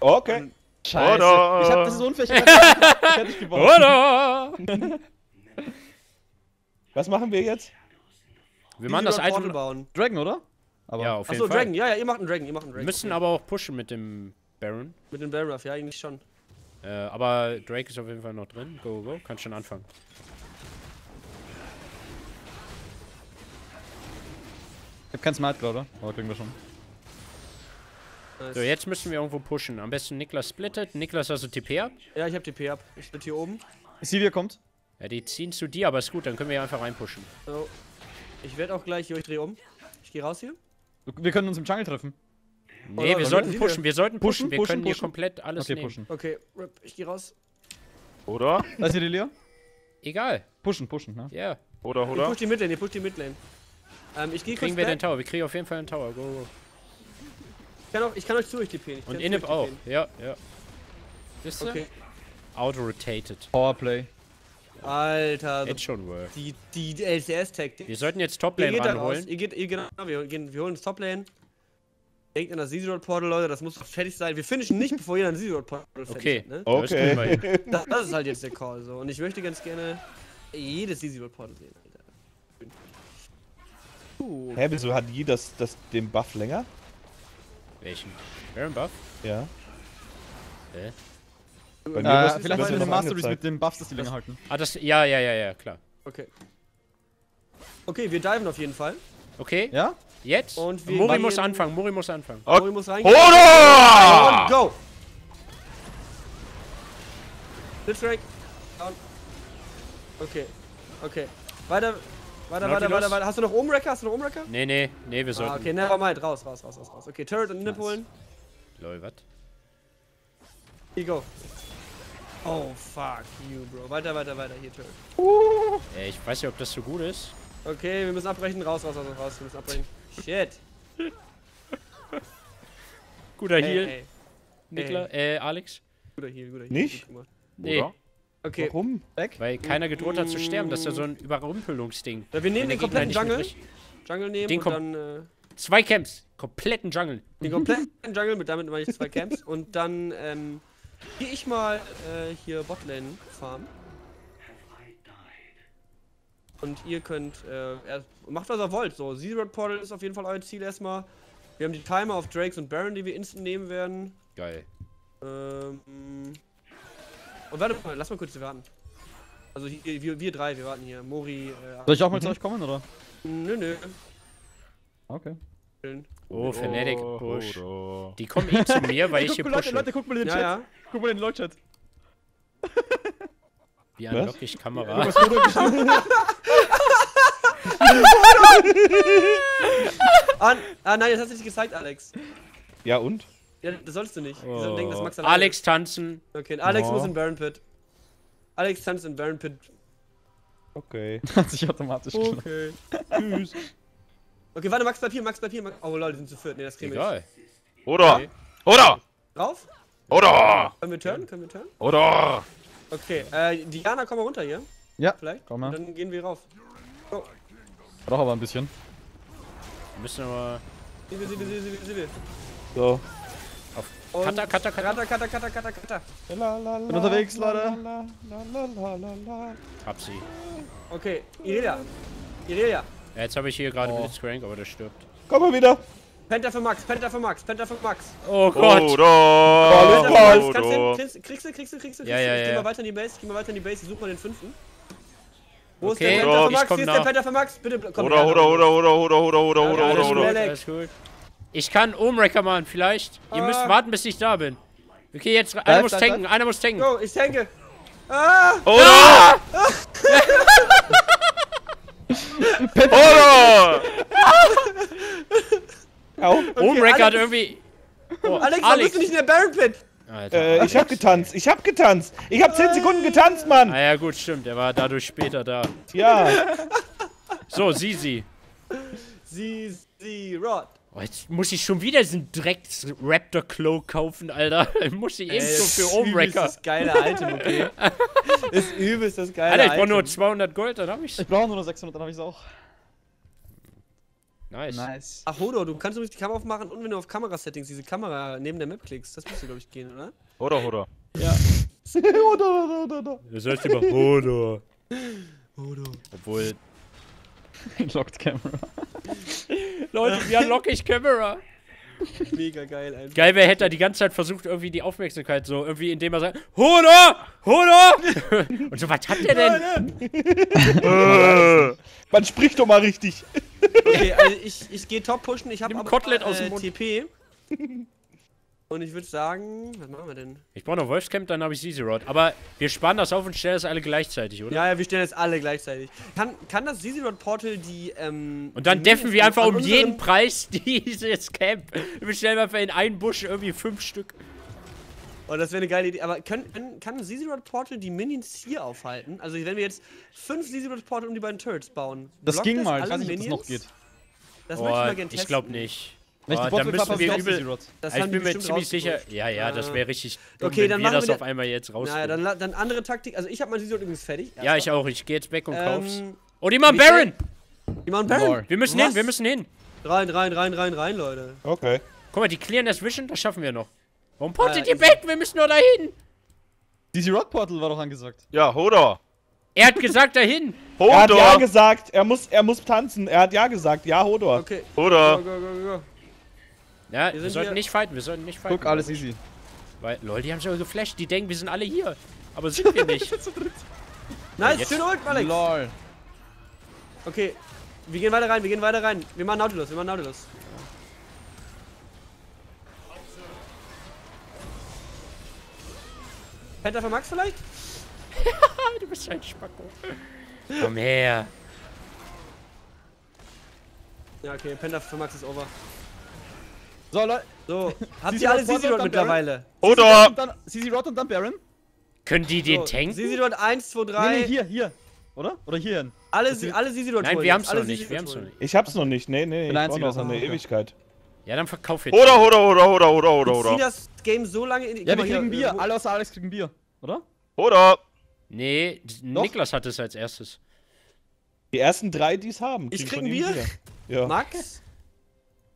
Okay. Scheiße. Oder. Ich hab das so unfair. Fertig gebaut. Oder. Was machen wir jetzt? Wir machen das Item bauen. Dragon, oder? Aber ja, auf jeden Fall. Achso, Dragon, ja, ihr macht einen Dragon, Wir müssen aber auch pushen mit dem Baron. Mit dem Baron, ja, eigentlich schon. Aber Drake ist auf jeden Fall noch drin. Go, go, kannst schon anfangen. Ich hab keinen Smite, glaube ich, aber kriegen wir schon. So, jetzt müssen wir irgendwo pushen. Am besten Niklas splittet. Niklas, hast du TP ab? Ja, ich hab TP ab. Ich bin hier oben. Sivir kommt. Ja, die ziehen zu dir, aber ist gut, dann können wir hier einfach reinpushen. So. Ich werde auch gleich hier, ich drehe um. Ich gehe raus hier. Wir können uns im Jungle treffen. Nee, oder wir sollten pushen, wir können hier komplett alles okay, nehmen. Pushen. Okay, rip, ich gehe raus. Oder? Da ist Irelia. Egal. Pushen, pushen, ne? Ja. Yeah. Oder? Ihr pusht die Midlane, ich gehe kurz. Kriegen wir den Tower, wir kriegen auf jeden Fall einen Tower, go, go. Ich kann euch zu euch TPen. Und Inip auch, ja, ja. Wisst ihr? Okay. Out-rotated. Powerplay. Alter, die LCS-Taktik. Wir sollten jetzt Top-Lane ranholen. Wir holen das Top-Lane. Denkt an das Zz'Rot Portal, Leute, das muss fertig sein. Wir finishen nicht, bevor jeder ein Zz'Rot Portal fertig ist. Okay, okay. Das ist halt jetzt der Call, so. Und ich möchte ganz gerne jedes Zz'Rot Portal sehen, Alter. Hä, wieso hat Yi den Buff länger? Welchen? Baron Buff? Ja. Hä? Vielleicht bei den Masteries mit dem Buff, dass die länger halten. Ah, das. Ja, ja, ja, ja, klar. Okay. Okay, wir diven auf jeden Fall. Okay. Ja? Jetzt? Und wir Mori muss anfangen, Mori muss anfangen. Okay. Mori muss reingehen. HODOR! Und go! Blitzcrank. Okay. Okay. Weiter. Weiter. Hast du noch Ohmwrecker? Nee, nee. Nee, wir sollten. Ah, okay, nevermind. Raus. Okay, Turret und Nip holen. Lol, was? Here go. Oh, fuck you, bro. Weiter, hier, Turret. Ey, ich weiß nicht, ob das so gut ist. Okay, wir müssen abbrechen. Raus. Wir müssen abbrechen. Shit. Guter Heal. Hey. Niklas, Alex. Guter Heal. Nicht? Nee. Oder? Okay. Warum? Weg? Weil keiner gedroht hat zu sterben. Das ist ja so ein Überrumpelungsding. Ja, wir nehmen den kompletten Jungle. Zwei Camps. Kompletten Jungle. Den kompletten Jungle, damit meine ich 2 Camps. Und dann, gehe ich mal hier Botlane farmen. Und ihr könnt, macht was ihr wollt. So, Zz'Rot Portal ist auf jeden Fall euer Ziel erstmal. Wir haben die Timer auf Drakes und Baron, die wir instant nehmen werden. Geil. Und warte mal, lass mal kurz warten. Also hier, wir drei, wir warten hier. Mori, soll ich auch mal zu euch kommen, oder? Nö. Okay. Oh, Fnatic Push. Die kommen eh zu mir, weil ich hier pushe. Leute, guck mal in den Chat. Ja. Guck mal in den Leute-Chat. Wie unlock ich Kamera. Ah nein, das hast du nicht gezeigt, Alex. Ja und? Ja, das sollst du nicht. Oh. Soll denken, dass Max Alex tanzen. Okay, Alex muss in Baron Pit. Alex tanzt in Baron Pit. Okay. Hat sich automatisch geklappt. Okay. Tschüss. Okay, warte, Max bleibt hier. Oh Leute, die sind zu viert. Nee, das kriegen wir nicht. Oder! Okay. Oder! Rauf? Oder! Können wir turnen? Oder! Okay, Diana, komm mal runter hier. Ja, vielleicht. Komm mal. Und dann gehen wir rauf. Oh. Brauch aber ein bisschen. Wir müssen aber... Sieh wir. So. Auf. Kata. Bin unterwegs, Leute. Hab sie. Okay, Irelia. Ja, jetzt habe ich hier gerade Blitzcrank, aber der stirbt. Komm mal wieder! Penta für Max! Oh Gott! Oh, kriegst du? Ja. Geh mal weiter in die Base, ich such mal den 5. Wo ist der Penta für Max? Hier ist der Penta für Max! Bitte komm! Oder. Ich kann Ohmwrecker machen, vielleicht. Ihr müsst warten, bis ich da bin. Okay, jetzt, einer muss tanken. Go, ich tanke! Oder! Oder! Ohmwrecker hat irgendwie... Oh, Alex, warum bist du nicht in der Baron Pit? Alter, ich hab getanzt! Ich hab 10 Sekunden getanzt, Mann! Ah ja gut, stimmt, er war dadurch später da. Ja. So, Zz'Rot. Oh, jetzt muss ich schon wieder diesen Drecks-Raptor-Cloak kaufen, Alter. Muss ich eben so für Ohmwrecker. Das ist übelst das geile Item, okay? Alter, ich brauch nur 200 Gold, dann hab ich's. Ich brauch nur 600, dann hab ich's auch. Nice. Ach, Hodor, du kannst nämlich die Kamera aufmachen und wenn du auf Kamera-Settings diese Kamera neben der Map klickst, das müsste, glaube ich, gehen, oder? Hodor. Ja. Hodor. Du sollst immer Hodor. Obwohl... Locked Camera. Leute, wir haben Lockig Camera. Mega geil einfach. Geil wäre, hätte er die ganze Zeit versucht, irgendwie die Aufmerksamkeit so, irgendwie indem er sagt, HODOR! HODOR! Und so, was hat der denn? Man spricht doch mal richtig. Okay, also ich gehe top pushen, ich habe Kotelett aus dem TP. Und ich würde sagen, was machen wir denn? Ich brauche noch Wolfscamp, dann habe ich Zz'Rot. Aber wir sparen das auf und stellen das alle gleichzeitig, oder? Ja, ja, wir stellen das alle gleichzeitig. Kann das Zz'Rot Portal die, und dann deffen wir einfach um jeden Preis dieses Camp. Wir stellen einfach in einen Busch irgendwie 5 Stück. Oh, das wäre eine geile Idee. Aber kann Zz'Rot Portal die Minions hier aufhalten? Also wenn wir jetzt 5 Zz'Rot Portal um die beiden Turrets bauen. Das ging mal, ich weiß nicht, ob das noch geht. Das möchte ich mal gerne testen. Ich glaube nicht. Oh, da müssen wir übel, also ich bin mir ziemlich sicher, ja, ja, das wäre richtig dumm, okay, wenn wir das auf einmal jetzt raus. Naja, dann andere Taktik, also ich habe mein Zz'Rot übrigens fertig. Ja, ich auch, ich gehe jetzt weg und kauf's. Oh, die machen Baron! Die machen Baron! Wir müssen hin, wir müssen hin! Rein, Leute. Okay. Guck mal, die clearen das Vision, das schaffen wir noch. Warum portet ihr weg? Wir müssen nur dahin! Zz'Rot Portal war doch angesagt. Ja, Hodor! Er hat gesagt, dahin! Hodor! Er hat ja gesagt, er muss tanzen, er hat ja gesagt, ja, Hodor. Okay. Hodor! Ja, wir sollten nicht fighten, wir sollten nicht fighten. Guck, alles easy. Weil, lol, die haben schon geflasht, die denken, wir sind alle hier. Aber sind wir nicht. Nice, ja, schön ult, Alex. Lol. Okay, wir gehen weiter rein, wir gehen weiter rein. Wir machen Nautilus, wir machen Nautilus. Penta von Max vielleicht? Du bist ein Spacko. Komm her. Ja, okay, Penta von Max ist over. So, Leute. So, habt ihr alle Zz'Rot mittlerweile? Oder? Zz'Rot und dann Baron? Können die den tanken? Zz'Rot 1, 2, 3. Nee, hier. Oder? Oder hier hin. Alle Zz'Rot. Nein, wir haben's noch nicht. Ich hab's noch nicht. Nee. Ich brauch noch eine Ewigkeit. Ja, dann verkauf jetzt. Oder. Ich zieh das Game so lange in die. Ja, wir kriegen Bier. Alle außer Alex kriegen Bier. Oder? Oder. Nee, Niklas hat es als erstes. Die ersten 3, die es haben. Ich krieg ein Bier? Ja. Max?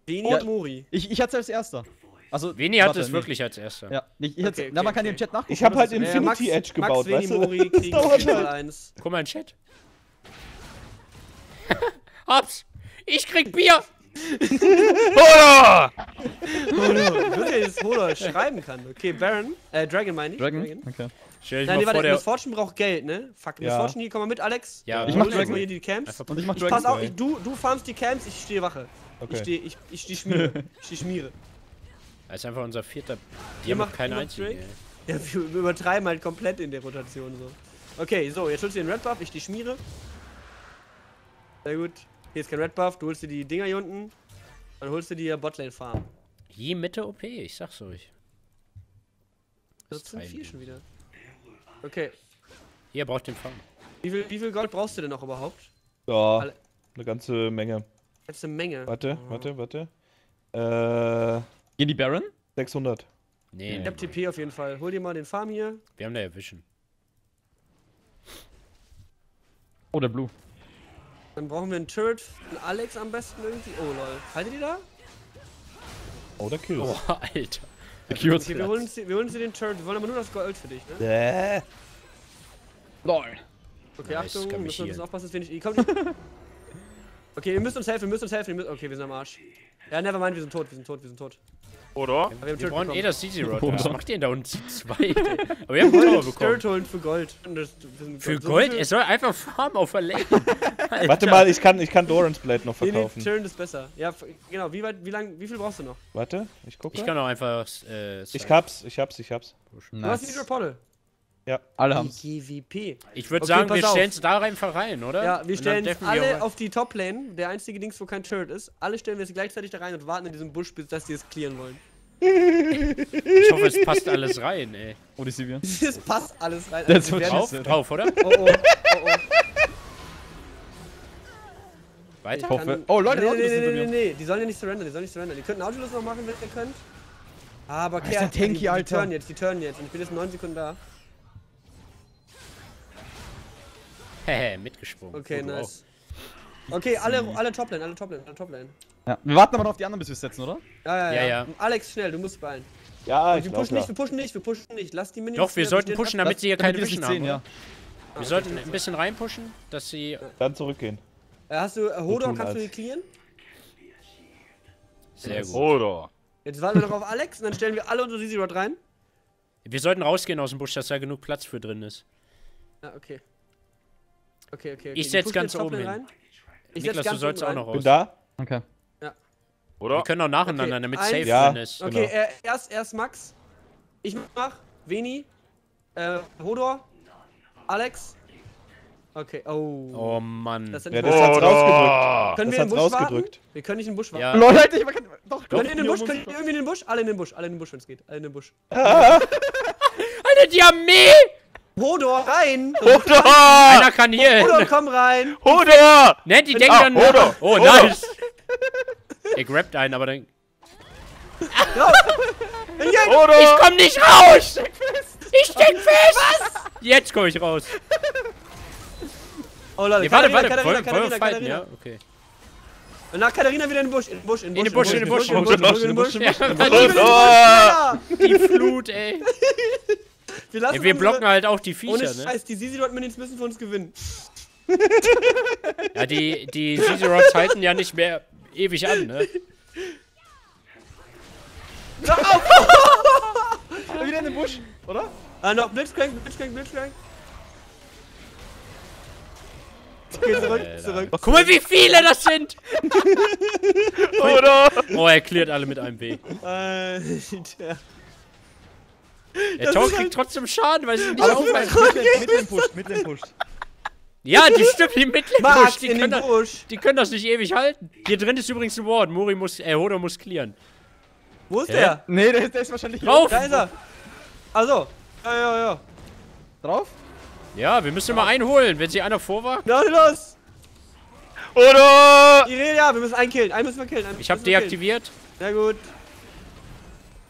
Veni und Mori. Ich hatte es als erster. Also, Veni hatte es wirklich als erster. Ja, okay, na, man kann den Chat nachgucken. Ich habe halt Infinity Edge gebaut, Max, weißt du? Mori kriegen eins. Guck mal in den Chat. Hops! Ich krieg Bier! Hodor! Würde jetzt Hodor schreiben kann. Okay, Baron. Dragon meine ich. Dragon? Okay. Nein, warte, Miss Fortune braucht Geld, ne? Fuck, Miss Fortune, hier, komm mal mit, Alex. Ja, ich mach Dragon. Die Camps. Und ich mach Dragon. Pass auf, du farmst die Camps, ich stehe Wache. Okay. Ich schmiere. Das ist einfach unser 4. Die macht keinen einzigen. Ja, wir übertreiben halt komplett in der Rotation so. Okay, so, jetzt holst du den Red Buff, ich die schmiere. Sehr gut. Hier ist kein Red Buff, du holst dir die Dinger hier unten. Dann holst du dir Botlane Farm. Je Mitte OP, ich sag's euch. Das sind 4 schon wieder. Okay. Ihr braucht den Farm. Wie viel Gold brauchst du denn noch überhaupt? Ja, eine ganze Menge. Warte. Gehen die Baron? 600. Nee. Ich hab TP auf jeden Fall. Hol dir mal den Farm hier. Wir haben da ja Vision. Oh, der Blue. Dann brauchen wir einen Turret von Alex am besten irgendwie. Oh, lol. Haltet ihr da? Oh, der Kills. Oh, Alter. Der Kills. Okay, wir holen uns den Turret. Wir wollen aber nur das Gold für dich, ne? Yeah. Lol. Okay, nice, Achtung. Müssen wir ein bisschen aufpassen, dass wir nicht... Kommt nicht. Okay, ihr müsst uns helfen. Okay, wir sind am Arsch. Ja, nevermind, wir sind tot. Oder? Wir brauchen das Zz'Rot. Was macht ihr denn da unten? 2? Aber wir haben Gold bekommen. Holen für Gold. Für Gold? Es soll einfach Farm auf der Lane. Warte mal, ich kann Dorans Blade noch verkaufen. Turn ist besser. Ja, genau. Wie viel brauchst du noch? Warte, ich gucke. Ich kann auch einfach... Ich hab's. Du hast Zz'Rot Portal. Ja, alle haben's. Ich würde sagen, wir stellen es da einfach rein, oder? Ja, wir stellen alle auf die Top-Lane, der einzige Dings, wo kein Turret ist. Alle stellen wir es gleichzeitig da rein und warten in diesem Busch, bis dass die es clearen wollen. Ich hoffe, es passt alles rein, ey. Oh, die Sivir. Es passt alles rein. Das wird drauf, oder? Oh. Weiter? Oh, Leute, Nautilus sind bei mir. Nee, die sollen ja nicht surrendern. Ihr könnt Nautilus noch machen, wenn ihr könnt. Aber Kerl, die turnen jetzt. Und ich bin jetzt 9 Sekunden da. Mitgesprungen. Okay, nice. Okay, alle Toplane. Ja, wir warten aber noch auf die anderen, bis wir es setzen, oder? Ja. Alex, schnell, du musst beeilen. Ja, ich glaub, wir pushen nicht. Lass die Minions. Doch, wir sollten pushen, damit sie hier keine Vision haben. Ja. Wir sollten ein bisschen reinpushen, dass sie... Dann zurückgehen. Hast du HODOR, kannst du die clearen? Sehr gut. HODOR. Jetzt warten wir noch auf Alex und dann stellen wir alle unsere Zz'Rot rein. Wir sollten rausgehen aus dem Busch, dass da genug Platz für drin ist. Ah, okay. Okay. Ich setz ganz oben hin. Niklas, du sollst auch noch raus. Bin da? Okay. Ja. Oder? Wir können auch nacheinander, okay, damit safe drin ist. Okay, genau. erst Max. Ich mach Veni. HODOR. Alex. Okay, oh. Oh Mann. Das, ja, das hat's rausgedrückt. Können wir in den Busch warten? Wir können nicht in den Busch warten. Ja. Leute, man kann... Doch, können wir in den Busch? Können wir irgendwie in den Busch? Alle in den Busch, wenn es geht. Alle in den Busch. Alter, die Armee! HODOR, rein! HODOR! Einer kann hier hin. HODOR, komm rein! HODOR! Ne, die denken dann... HODOR! Oh, nice! Ihr grabt einen, aber dann... HODOR! Ich komm nicht raus! Ich steck fest! Was? Jetzt komm ich raus. Oh Leute, warte, fighten, ja? Okay. Und nach Katarina wieder in den Busch, in den Busch. Die Flut, ey. Wir blocken halt auch die Viecher, ne? Ohne Scheiß, die Zz'Rot-Minions müssen für uns gewinnen. Ja, die Zz'Rots halten ja nicht mehr ewig an, ne? Wieder in den Busch, oder? Ah, noch Blitzcrank. Okay, zurück. Guck mal, wie viele das sind! Oder? Oh, er cleart alle mit einem B. Alter. Der Tor kriegt trotzdem Schaden, weil sie nicht aufhalten. Mit dem Push. Ja, die stimmt, die Mittelpush. Die können das nicht ewig halten. Hier drin ist übrigens ein Ward. Mori muss, HODOR muss clearen. Wo ist der? Nee, der ist wahrscheinlich hier. Drauf! Da ist er. Also. Ja. Drauf? Ja, wir müssen immer einholen, wenn sich einer vorwagt. Los! Oder! Irelia, wir müssen einen killen. Ich hab deaktiviert. Sehr gut.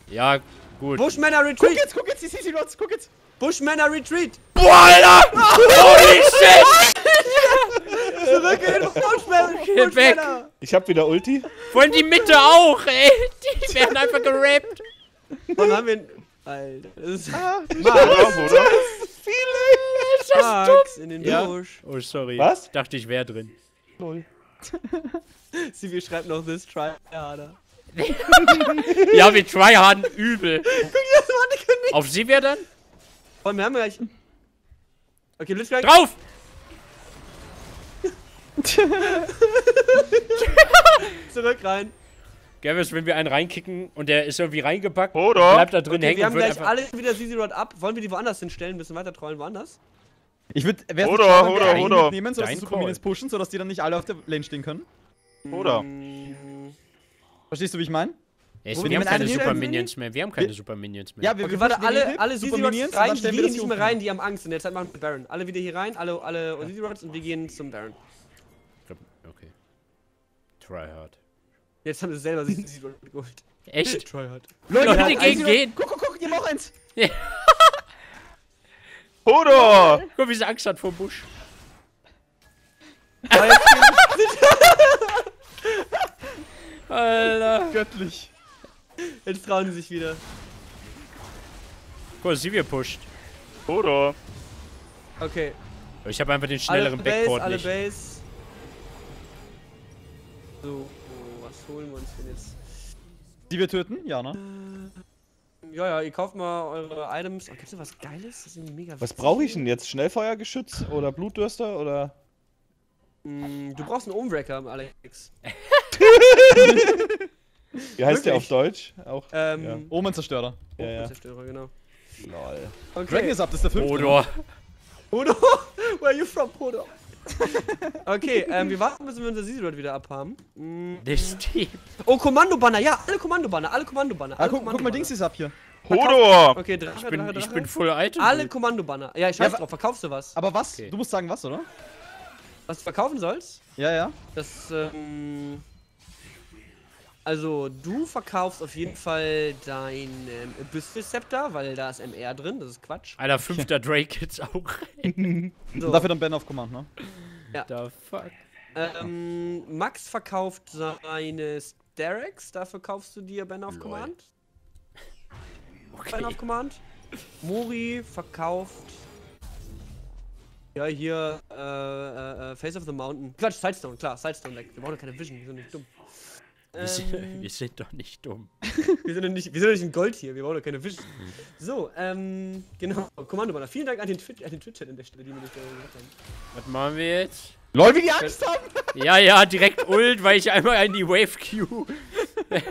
Ja, gut. Bushmänner Retreat! Guck jetzt, die Zz'Rots, Bushmänner Retreat! Boah, Alter! Holy shit! Zurück in den Bushmänner! Ich hab wieder Ulti. Vor allem die Mitte auch, ey! Die werden einfach gerappt. Und haben wir... Alter, das ist... oder? Max, in den Busch. Oh, sorry. Was? Ich dachte, ich wäre drin. Lol. Sivir schreibt noch this tryharder. Ja, wir tryharden übel. Guck, das war nicht genug. Auf Sivir dann? Oh, wir haben gleich. Okay, Blitzcrank. Drauf! Zurück rein. Gavis, wenn wir einen reinkicken und der ist irgendwie reingepackt, oder? Bleibt da drin hängen. Wir haben und gleich alle wieder Zz'Rot ab. Wollen wir die woanders hinstellen? Müssen weiter trollen woanders? Ich würde HODOR nehmen, sodass die Superminions pushen, sodass die dann nicht alle auf der Lane stehen können. HODOR. Verstehst du, wie ich meine? Ja, wir haben keine Superminions mehr. Ja, wir waren alle Superminions rein, die gehen nicht mehr rein, die haben Angst. Und jetzt machen wir Baron. Alle wieder hier rein, alle Zz'Rots und wir gehen zum Baron. Okay. Tryhard. Jetzt haben sie selber sich Zz'Rot geholt. Echt? Tryhard. Leute, die gehen. Guck, ihr macht eins. HODOR! Guck, wie sie Angst hat vor dem Busch. Alter. Göttlich. Jetzt trauen sie sich wieder. Guck, Sivir pusht. HODOR. Okay. Ich habe einfach den schnelleren Backboard nicht. Alle Base. So, was holen wir uns denn jetzt? Sivir töten? Ja, ne? Ja, ihr kauft mal eure Items. Oh, gibt's da was Geiles? Das ist mega. Was brauche ich denn jetzt? Schnellfeuergeschütz oder Blutdürster oder? Du brauchst einen Ohmwrecker, Alex. Wie heißt der auf Deutsch? Auch. Ja. Omenzerstörer. Omenzerstörer, genau. Lol. Okay. Dragon ist ab, das ist der 5. HODOR. HODOR? Where are you from, HODOR? Okay, wir warten, bis wir unser Zz'Rot wieder abhaben. Oh, Kommandobanner, ja, alle Kommandobanner. Ah, guck mal, Dings ist ab hier. HODOR! Okay, Drache. Ich bin full item. Alle Kommandobanner. Ja, ich scheiß drauf, verkaufst du was? Aber was? Okay. Du musst sagen was, oder? Was du verkaufen sollst? Ja. Das, also, du verkaufst auf jeden Fall dein Abyss Receptor, weil da ist MR drin, das ist Quatsch. Alter, 5. Drake jetzt auch rein. So. Dafür dann Band of Command, ne? Ja. The fuck. Max verkauft seine Sterics, dafür kaufst du dir Banner of Command. Okay. Banner of Command. Mori verkauft Ja, hier, Face of the Mountain. Quatsch, Sidestone, klar, Sidestone weg. Wir brauchen doch keine Vision, wir sind nicht dumm. Wir sind doch nicht dumm. wir sind doch nicht in Gold hier, wir brauchen doch keine Vision. So, genau, Kommandobanner. Vielen Dank an den Twitch-Chat an der Stelle, die mir das gesagt haben. Was machen wir jetzt? LOL, wie die Angst haben! Ja, ja, direkt ult, weil ich einmal in die Wave Q. Weg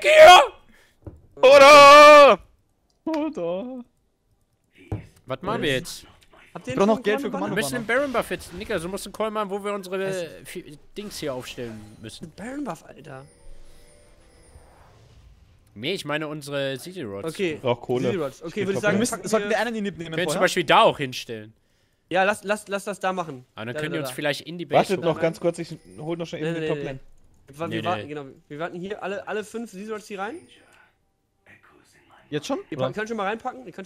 hier! Oder! Oder! Was machen wir jetzt? Habt ihr noch Geld für Kommando? Wir müssen den Baron Buff jetzt. Niklas, du musst einen Call machen, wo wir unsere Dings hier aufstellen müssen. Baron Buff, Alter. Nee, ich meine unsere Zz'Rots. Okay. Auch Kohle. Okay, würde ich sagen, sollten wir einen in die nehmen. Wir können zum Beispiel da auch hinstellen. Ja, lass das da machen. Ah, dann können wir uns vielleicht in die Base. Wartet noch ganz kurz, ich hol noch schon eben den Top Lane. Wir warten, genau. Wir warten hier alle 5 Zz'Rots hier rein. Jetzt schon? Ihr könnt schon mal reinpacken. Ich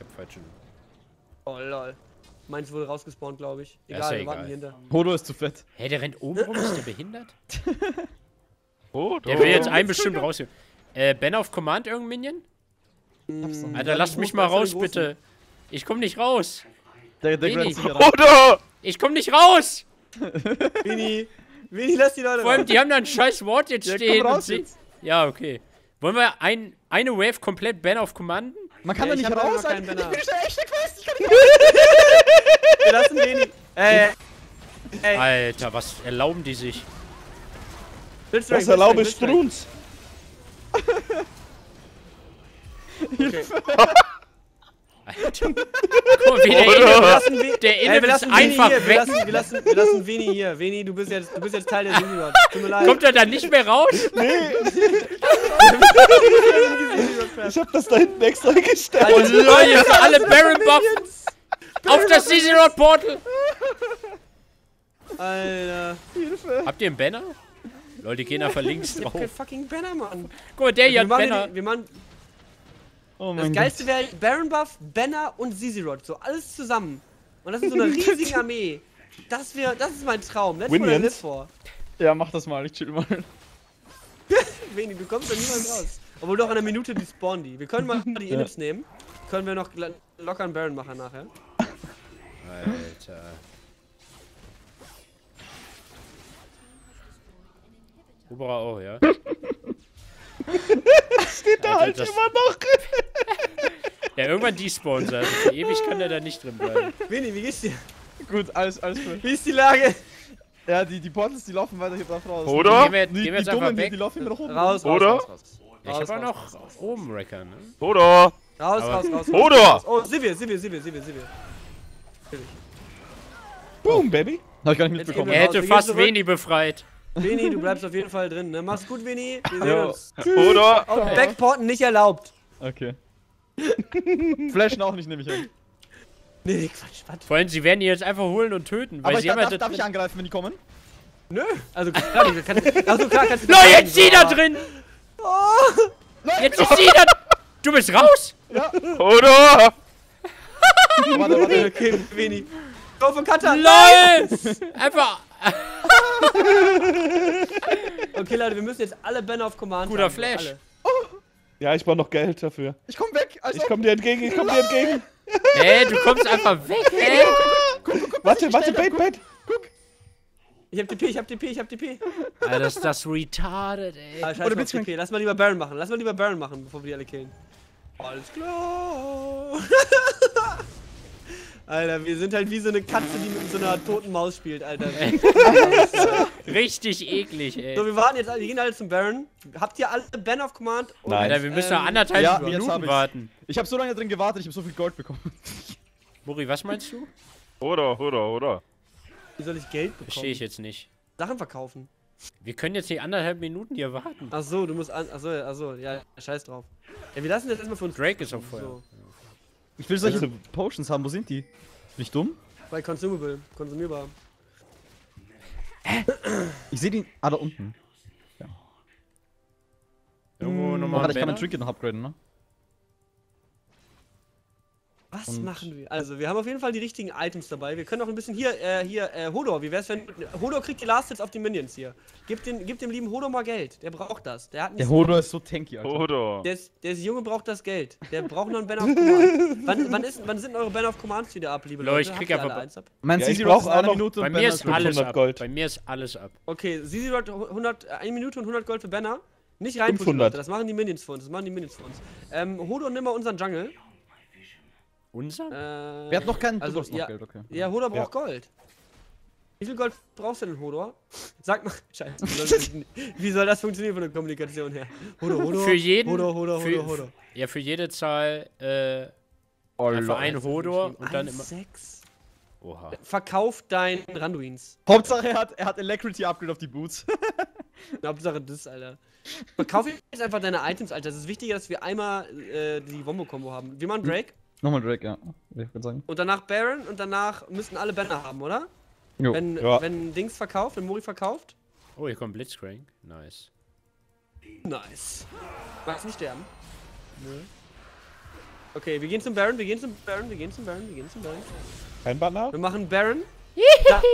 hab falschen. Oh lol. Meins wurde rausgespawnt, glaube ich. Egal, ja, wir warten hier hinter. Hodor ist zu fett. Hä, hey, der rennt oben rum, ist der behindert? Hodor. Der will jetzt einen bestimmt rausnehmen. Banner of Command, irgendein Minion? Alter, lasst mich mal raus, bitte. Ich komm nicht raus. Hodor! Ich komm nicht raus! Vini, lass die Leute raus. Vor allem, die haben da ein scheiß Wort jetzt stehen. Raus jetzt. Ja, okay. Wollen wir eine Wave komplett Banner of Command? Man kann ja, da nicht raus, Alter. Ich bin schon echt eine Quest, ich kann nicht raus. Wir lassen den nicht. Ey. Alter, was erlauben die sich? Was erlaube ich Strunz? Okay. Alter. Guck, wie der Inne ist einfach weg. Wir lassen Vini hier. Vini, du bist jetzt Teil der Zz'Rot. Tut mir leid. Kommt er dann nicht mehr raus? Nee. Ich hab das da hinten extra gestellt. Und Leute, für alle Baron Buffs auf das Zz'Rot Portal. Alter. Hilfe. Habt ihr einen Banner? Leute, gehen einfach links drauf. Ich hab keinen fucking Banner, Mann. Guck mal, der hier hat Banner. Oh mein Gott. Das Geilste wäre Baron Buff, Banner und Zz'Rot. So alles zusammen. Und das ist so eine riesige Armee. Das ist mein Traum. Let's go let's vor. Ja, mach das mal. Ich chill mal. Vini, du kommst da niemand raus. Obwohl doch in einer Minute die spawnen die. Wir können mal die Inips nehmen. Können wir noch locker einen Baron machen nachher. Alter. Ubera auch, ja? Steht da Alter, halt immer noch. Ja, irgendwann despawnt er. Also für ewig kann der da nicht drin bleiben. Vini, wie geht's dir? Gut, alles gut. Wie ist die Lage? Ja, die Portals, die laufen weiter hier drauf raus. Oder? Die Dummen, die laufen immer noch oben. Raus, oder? Raus. Ja, ich hab auch noch Ohmwrecker, ne? Oder? Raus. Oder? Oh, Sivir. Boom, Baby. Hab ich gar nicht mitbekommen. Er hätte fast Vini befreit. Vini, du bleibst auf jeden Fall drin, ne? Mach's gut, Vini. Wir sehen uns. Oder? Auf Backporten nicht erlaubt. Okay. Flashen auch nicht, nehme ich an. Nee, Quatsch, was? Vor allem, sie werden die jetzt einfach holen und töten. Weil darf ich angreifen, wenn die kommen? Nö. Also klar, kannst du. No, jetzt sie da drin! Oh. Jetzt ist sie da. Du bist raus! Ja. Oder? Warte, okay, Vini. Go von Katar! Nice! Einfach. Okay, Leute, wir müssen jetzt alle Banner of Command. Guter haben, Flash. Oh. Ja, ich brauche noch Geld dafür. Ich komm weg. Also ich komm dir entgegen, Hey, du kommst einfach weg, ey. Guck, warte, bait. Guck. Ich hab TP. Alter, das ist das retarded, ey. Ah, oder TP. Lass mal lieber Baron machen, bevor wir die alle killen. Alles klar. Alter, wir sind halt wie so eine Katze, die mit so einer toten Maus spielt, Alter. Richtig eklig, ey. So, wir warten jetzt alle, wir gehen alle zum Baron. Habt ihr alle Band of Command? Und nein, Alter, wir müssen noch anderthalb Minuten warten. Ich hab so lange drin gewartet, ich hab so viel Gold bekommen. Mori, was meinst du? Oder. Wie soll ich Geld bekommen? Verstehe ich jetzt nicht. Sachen verkaufen. Wir können jetzt nicht anderthalb Minuten hier warten. Ach so, du musst ach so, ja, scheiß drauf. Ja, wir lassen jetzt erstmal für uns. Drake ist auf Feuer. So. Ich will solche Potions haben, wo sind die? Nicht dumm? Bei konsumierbar. Hä? Ich seh den. Ah, da unten. Ja. Irgendwo nochmal. Ich kann meinen Trinket noch upgraden, ne? Was? Was machen wir? Also, wir haben auf jeden Fall die richtigen Items dabei. Wir können auch ein bisschen hier, Hodor, wie wär's, wenn... Hodor kriegt die Last Hits auf die Minions hier. Gib dem lieben Hodor mal Geld. Der braucht das. Der, der Hodor ist so tanky, Alter. Hodor. Der Junge braucht das Geld. Der braucht noch einen Banner of Command. Wann sind eure Banner of Commands wieder ab, liebe Leute? Ich krieg einfach eins ab. Man, ja, Zz'Rot ist eine Minute und Banner ist 100 Gold. Bei mir ist alles ab. Okay, Zz'Rot 100, 1 Minute und 100 Gold für Banner. Nicht reinpushen, Leute. Das machen die Minions für uns. Hodor, nimm mal unseren Jungle. Unser? Wer hat noch keinen? Also, ja, Geld, okay. Ja, Hodor braucht Gold. Wie viel Gold brauchst du denn, Hodor? Sag mal, scheiße. Wie soll das funktionieren von der Kommunikation her? Hodor, Hodor. Für jeden. Hodor, Hodor, Hodor, Hodor. Ja, für jede Zahl. Einfach ein Hodor und dann immer. 6. Oha. Verkauf dein Randuins. Hauptsache, er hat Alacrity Upgrade auf die Boots. Hauptsache das, Alter. Verkauf jetzt einfach deine Items, Alter. Es ist wichtiger, dass wir einmal die Wombo-Kombo haben. Wir machen Drake. Nochmal Drake, ja. Ich würde sagen. Und danach Baron und danach müssten alle Banner haben, oder? Jo. Wenn Dings verkauft, wenn Mori verkauft. Oh, hier kommt Blitzcrank. Nice. Nice. Magst nicht sterben? Nö. Okay, wir gehen zum Baron, wir gehen zum Baron. Kein Banner? Wir machen Baron.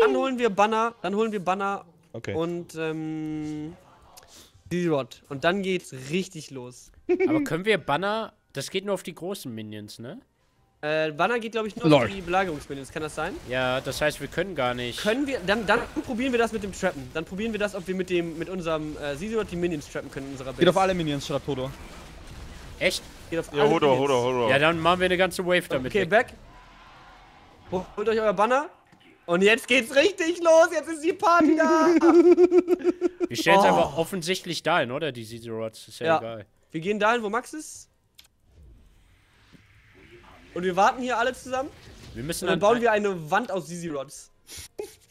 Dann holen wir Banner. Okay. Und Zz'Rot. Und dann geht's richtig los. Aber können wir Banner... Das geht nur auf die großen Minions, ne? Banner geht, glaube ich, nur auf die Belagerungsminions, kann das sein? Ja, das heißt, wir können gar nicht. Können wir, dann probieren wir das mit dem Trappen. Dann probieren wir das, ob wir mit unserem Zz'Rot die Minions trappen können in unserer Base. Geht auf alle Minions, statt Hodor. Echt? Geht auf alle Minions. Hodor. Ja, dann machen wir eine ganze Wave damit. Okay, back. Holt euch euer Banner. Und jetzt geht's richtig los, jetzt ist die Party da! Wir stellen es einfach offensichtlich dahin, oder? Die Zz'Rots, ist ja egal. Wir gehen dahin, wo Max ist. Und wir warten hier alle zusammen. Wir müssen und dann bauen wir eine Wand aus Zz'Rots.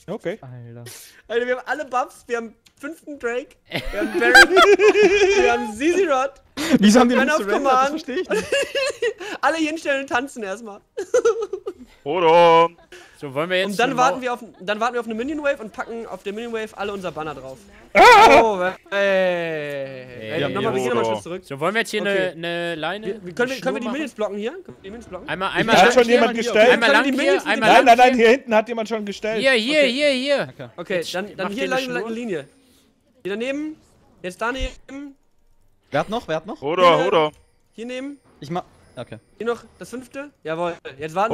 Okay. Alter, wir haben alle Buffs, wir haben 5. Drake, wir haben Baron, wir haben Zz'Rot. Wieso haben die nicht so random? Verstehe ich nicht. Alle hier hinstellen und tanzen erstmal. Oder? So, wollen wir jetzt. Und dann warten wir auf eine Minion Wave und packen auf der Minion Wave alle unser Banner drauf. Nochmal zurück. So, wollen wir jetzt hier eine Leine? Können wir die Minions blocken hier? Einmal hat schon jemand gestellt. Nein, hier hinten hat jemand schon gestellt. Hier. Okay, dann hier lang Linie. Hier daneben. Jetzt daneben. Wer hat noch? Hodor. Hier nehmen. Okay. Hier noch das 5. Jawohl. Jetzt warten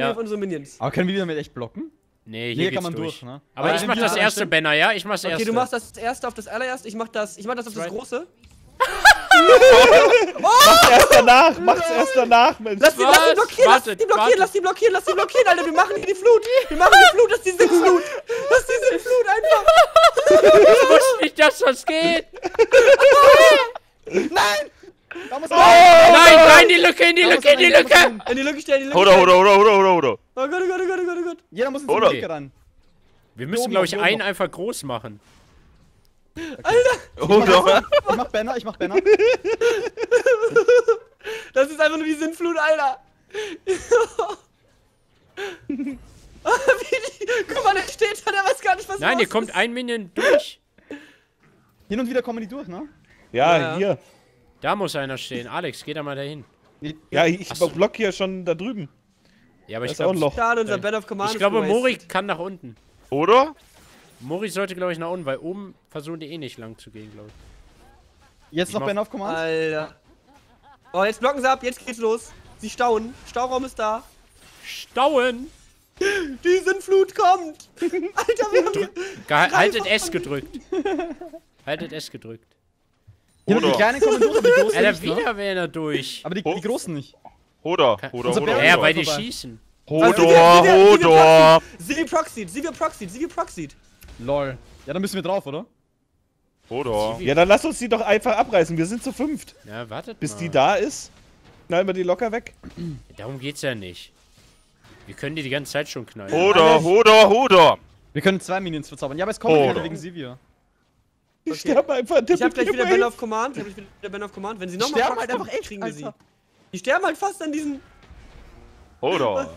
wir auf unsere Minions. Aber können wir die damit echt blocken? Nee, hier kann man durch, ne? Aber ich mach das erste Banner, ja? Ich mach das erste. Okay, du machst das erste auf das allererste. Ich mach das auf das große. Mach's erst danach, Mensch. Lass die blockieren, Alter. Wir machen hier die Flut. Lass die Sinnflut einfach. Ich wusste nicht, dass das geht. Nein! Nein, in die Lücke! In die Lücke stellen! Oder! Oh Gott! Jeder muss in die Lücke ran. Wir müssen, glaube ich, einen einfach groß machen. Okay. Alter! Ich mach Banner. Das ist einfach nur die Sinnflut, Alter! Guck mal, der steht da, der weiß gar nicht, was Nein, hier kommt ein Minion durch. Hin und wieder kommen die durch, ne? Ja, hier. Da muss einer stehen. Alex, geh da mal dahin. Ja, ich block hier schon da drüben. Ja, aber ich glaube, Mori kann nach unten. Oder? Mori sollte, glaube ich, nach unten, weil oben versuchen die eh nicht lang zu gehen, glaube ich. Jetzt noch Band of Command? Alter. Oh, jetzt blocken sie ab, jetzt geht's los. Sie stauen. Stauraum ist da. Stauen? Die Sinnflut kommt! Alter, wir haben... Haltet S gedrückt. Die Kleinen kommen durch, aber die Großen nicht, wieder wäre da durch. Aber die Großen nicht. Hodor. Ja, weil die schießen. Hodor. Sivir proxied. Lol. Ja, dann müssen wir drauf, oder? Hodor. Ja, dann lass uns die doch einfach abreißen. Wir sind zu 5. Ja, wartet bis mal. Bis die da ist, knallen wir die locker weg. Darum geht's ja nicht. Wir können die ganze Zeit schon knallen. Hodor. Wir können 2 Minions verzaubern. Ja, aber es kommt wieder wegen Sivir. Okay. Ich sterbe einfach. Ich hab gleich wieder Banner of Command. Wenn sie nochmal sterben, halt einfach echt, kriegen wir sie. Die sterben halt fast an diesen... Oder?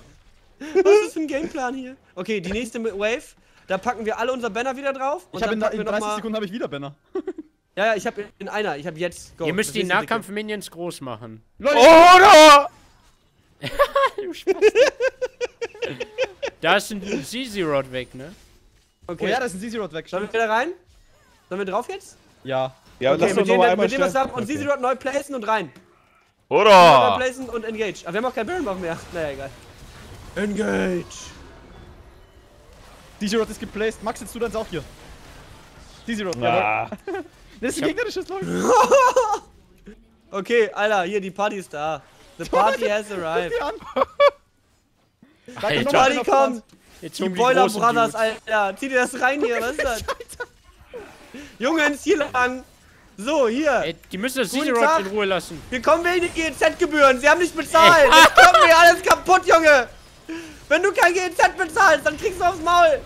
Was ist das für ein Gameplan hier? Okay, die nächste Wave, da packen wir alle unser Banner wieder drauf. Und ich hab in 30 Sekunden habe ich wieder Banner. Ja, ich hab in einer. Ich hab jetzt... Go. Ihr müsst die Nahkampf-Minions groß machen. Leute, Oder! du Spaß. Da ist ein Zz'Rot weg, ne? Okay. Oh ja, da ist ein Zz'Rot weg. Sollen wir wieder rein? Sollen wir drauf jetzt? Ja. Ja, okay, mit dem was ab und okay. Zz'Rot neu placen und rein. Oder! Neu placen und engage. Aber wir haben auch keinen Baron mehr. Naja, egal. Engage! Zz'Rot ist geplaced. Max, jetzt du dann auch hier. Zz'Rot, ja. Das ist ein gegnerisches Leute. Okay, Alter, hier, die Party ist da. The party has arrived. Die Party kommt. Jetzt die Boiler Brothers, Alter. Zieh dir das rein hier, was ist das? Jungs, hier lang. So, hier. Ey, die müssen das Zz'Rot in Ruhe lassen. Wir kommen wegen den GEZ-Gebühren. Sie haben nicht bezahlt. Jetzt kommt mir alles kaputt, Junge. Wenn du kein GEZ bezahlst, dann kriegst du aufs Maul.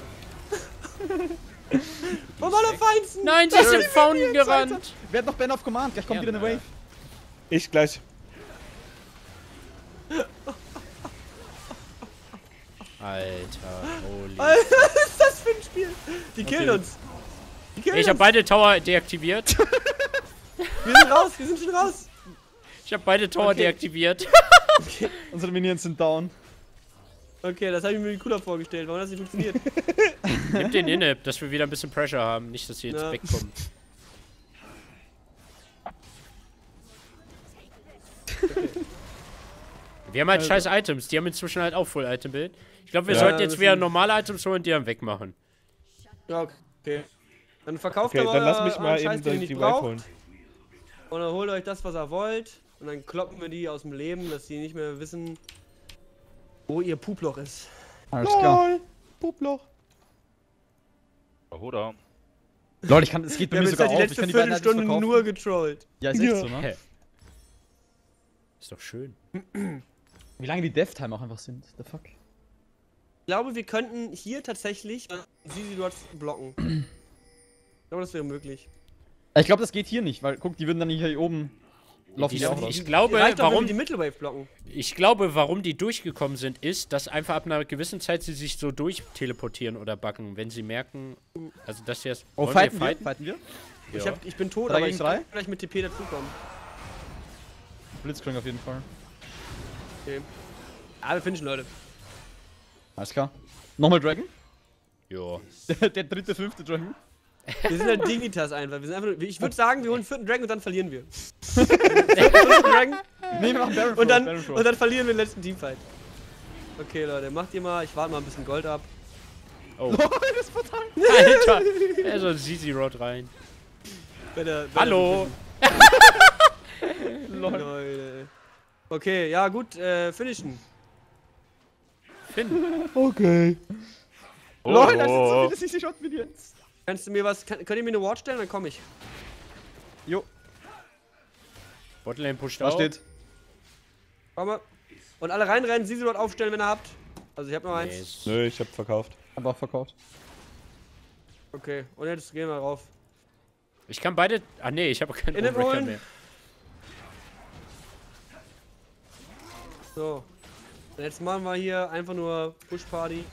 Vom allerfeinsten. Nein, sie sind Faunen gerannt. Wer hat noch Band of Command? Gleich kommt wieder eine Wave. Ich gleich. Alter, holy. Alter, was ist das für ein Spiel? Die killen uns. Die killen uns. Ich hab beide Tower deaktiviert. Wir sind raus, wir sind schon raus. Ich hab beide Tower deaktiviert. Okay. Unsere Minions sind down. Okay, das habe ich mir cooler vorgestellt. Warum hat das nicht funktioniert? Nimm den Inhib, dass wir wieder ein bisschen Pressure haben. Nicht, dass sie jetzt wegkommen. Okay. Wir haben halt scheiß Items. Die haben inzwischen halt auch Full-Item-Bild. Ich glaube, wir sollten jetzt wieder normale Items holen und die dann wegmachen. Ja, okay. Dann verkauft aber dann lass mich mal eben die Wipe holen. Und dann holt euch das, was ihr wollt. Und dann kloppen wir die aus dem Leben, dass die nicht mehr wissen, wo ihr Puploch ist. Alles klar. Puploch. Oder? Leute, ich kann, es geht bei mir sogar auf. Ich habe die letzten 4 Stunden nur getrollt. Ja, ist echt so, ne? Hey. Ist doch schön. Wie lange die Dev-Time auch einfach sind. The fuck? Ich glaube, wir könnten hier tatsächlich Zz'Rot blocken. Ich glaube, das wäre möglich. Ich glaube, das geht hier nicht, weil guck, die würden dann hier oben laufen. Ich glaube, warum die Mittelwave blocken. Ich glaube, warum die durchgekommen sind, ist, dass einfach ab einer gewissen Zeit sie sich so durchteleportieren oder backen, wenn sie merken, also dass sie das. Oh, fighten wir? Ja. Ich bin tot, aber ich kann gleich mit TP dazukommen. Blitzcrank auf jeden Fall. Okay. Ah, wir finishen, Leute. Alles klar. Nochmal Dragon? Jo. Der 3., 5. Dragon. Wir sind halt Dignitas einfach. Wir sind einfach. Ich würde sagen, wir holen 4. Dragon und dann verlieren wir. 4. Dragon. Nee, wir machen Baron und dann verlieren wir den letzten Teamfight. Okay, Leute, macht ihr mal. Ich warte mal ein bisschen Gold ab. Oh. Das Portal. Alter. Er soll Zz'Rot rein. Wenn hallo. Leute. Okay, ja gut, finishen. Okay. Oh. Leute, das sind so viele, dass ich nicht optimieren. Kannst du mir was, könnt ihr mir eine Ward stellen, dann komme ich. Jo. Botlane pusht da steht. Komm mal. Und alle reinrennen, Zz'Rot aufstellen, wenn ihr habt. Also ich hab noch eins. Yes. Nö, ich hab verkauft. Hab auch verkauft. Okay, und jetzt gehen wir rauf. Ich kann beide, ah ne, ich habe keinen Ohmwrecker mehr. So, jetzt machen wir hier einfach nur Push-Party.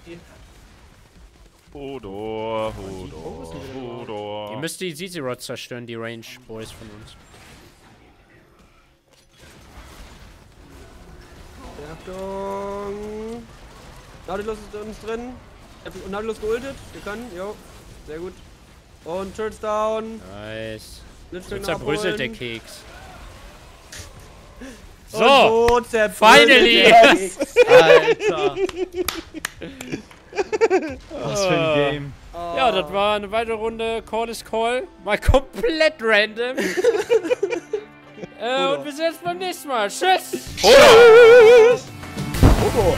Hodor, Hodor, Hodor. Ihr müsst die Zz'Rot zerstören, die Range-Boys von uns. Achtung! Nautilus ist uns drin. Nautilus geultet. Wir können, jo. Sehr gut. Und Turns down. Nice. Jetzt zerbröselt der Keks. So, finally! Yes. Alter! Was für ein Game. Ja, das war eine weitere Runde Call is Call. Mal komplett random. Und wir sehen uns beim nächsten Mal. Tschüss! Hodor!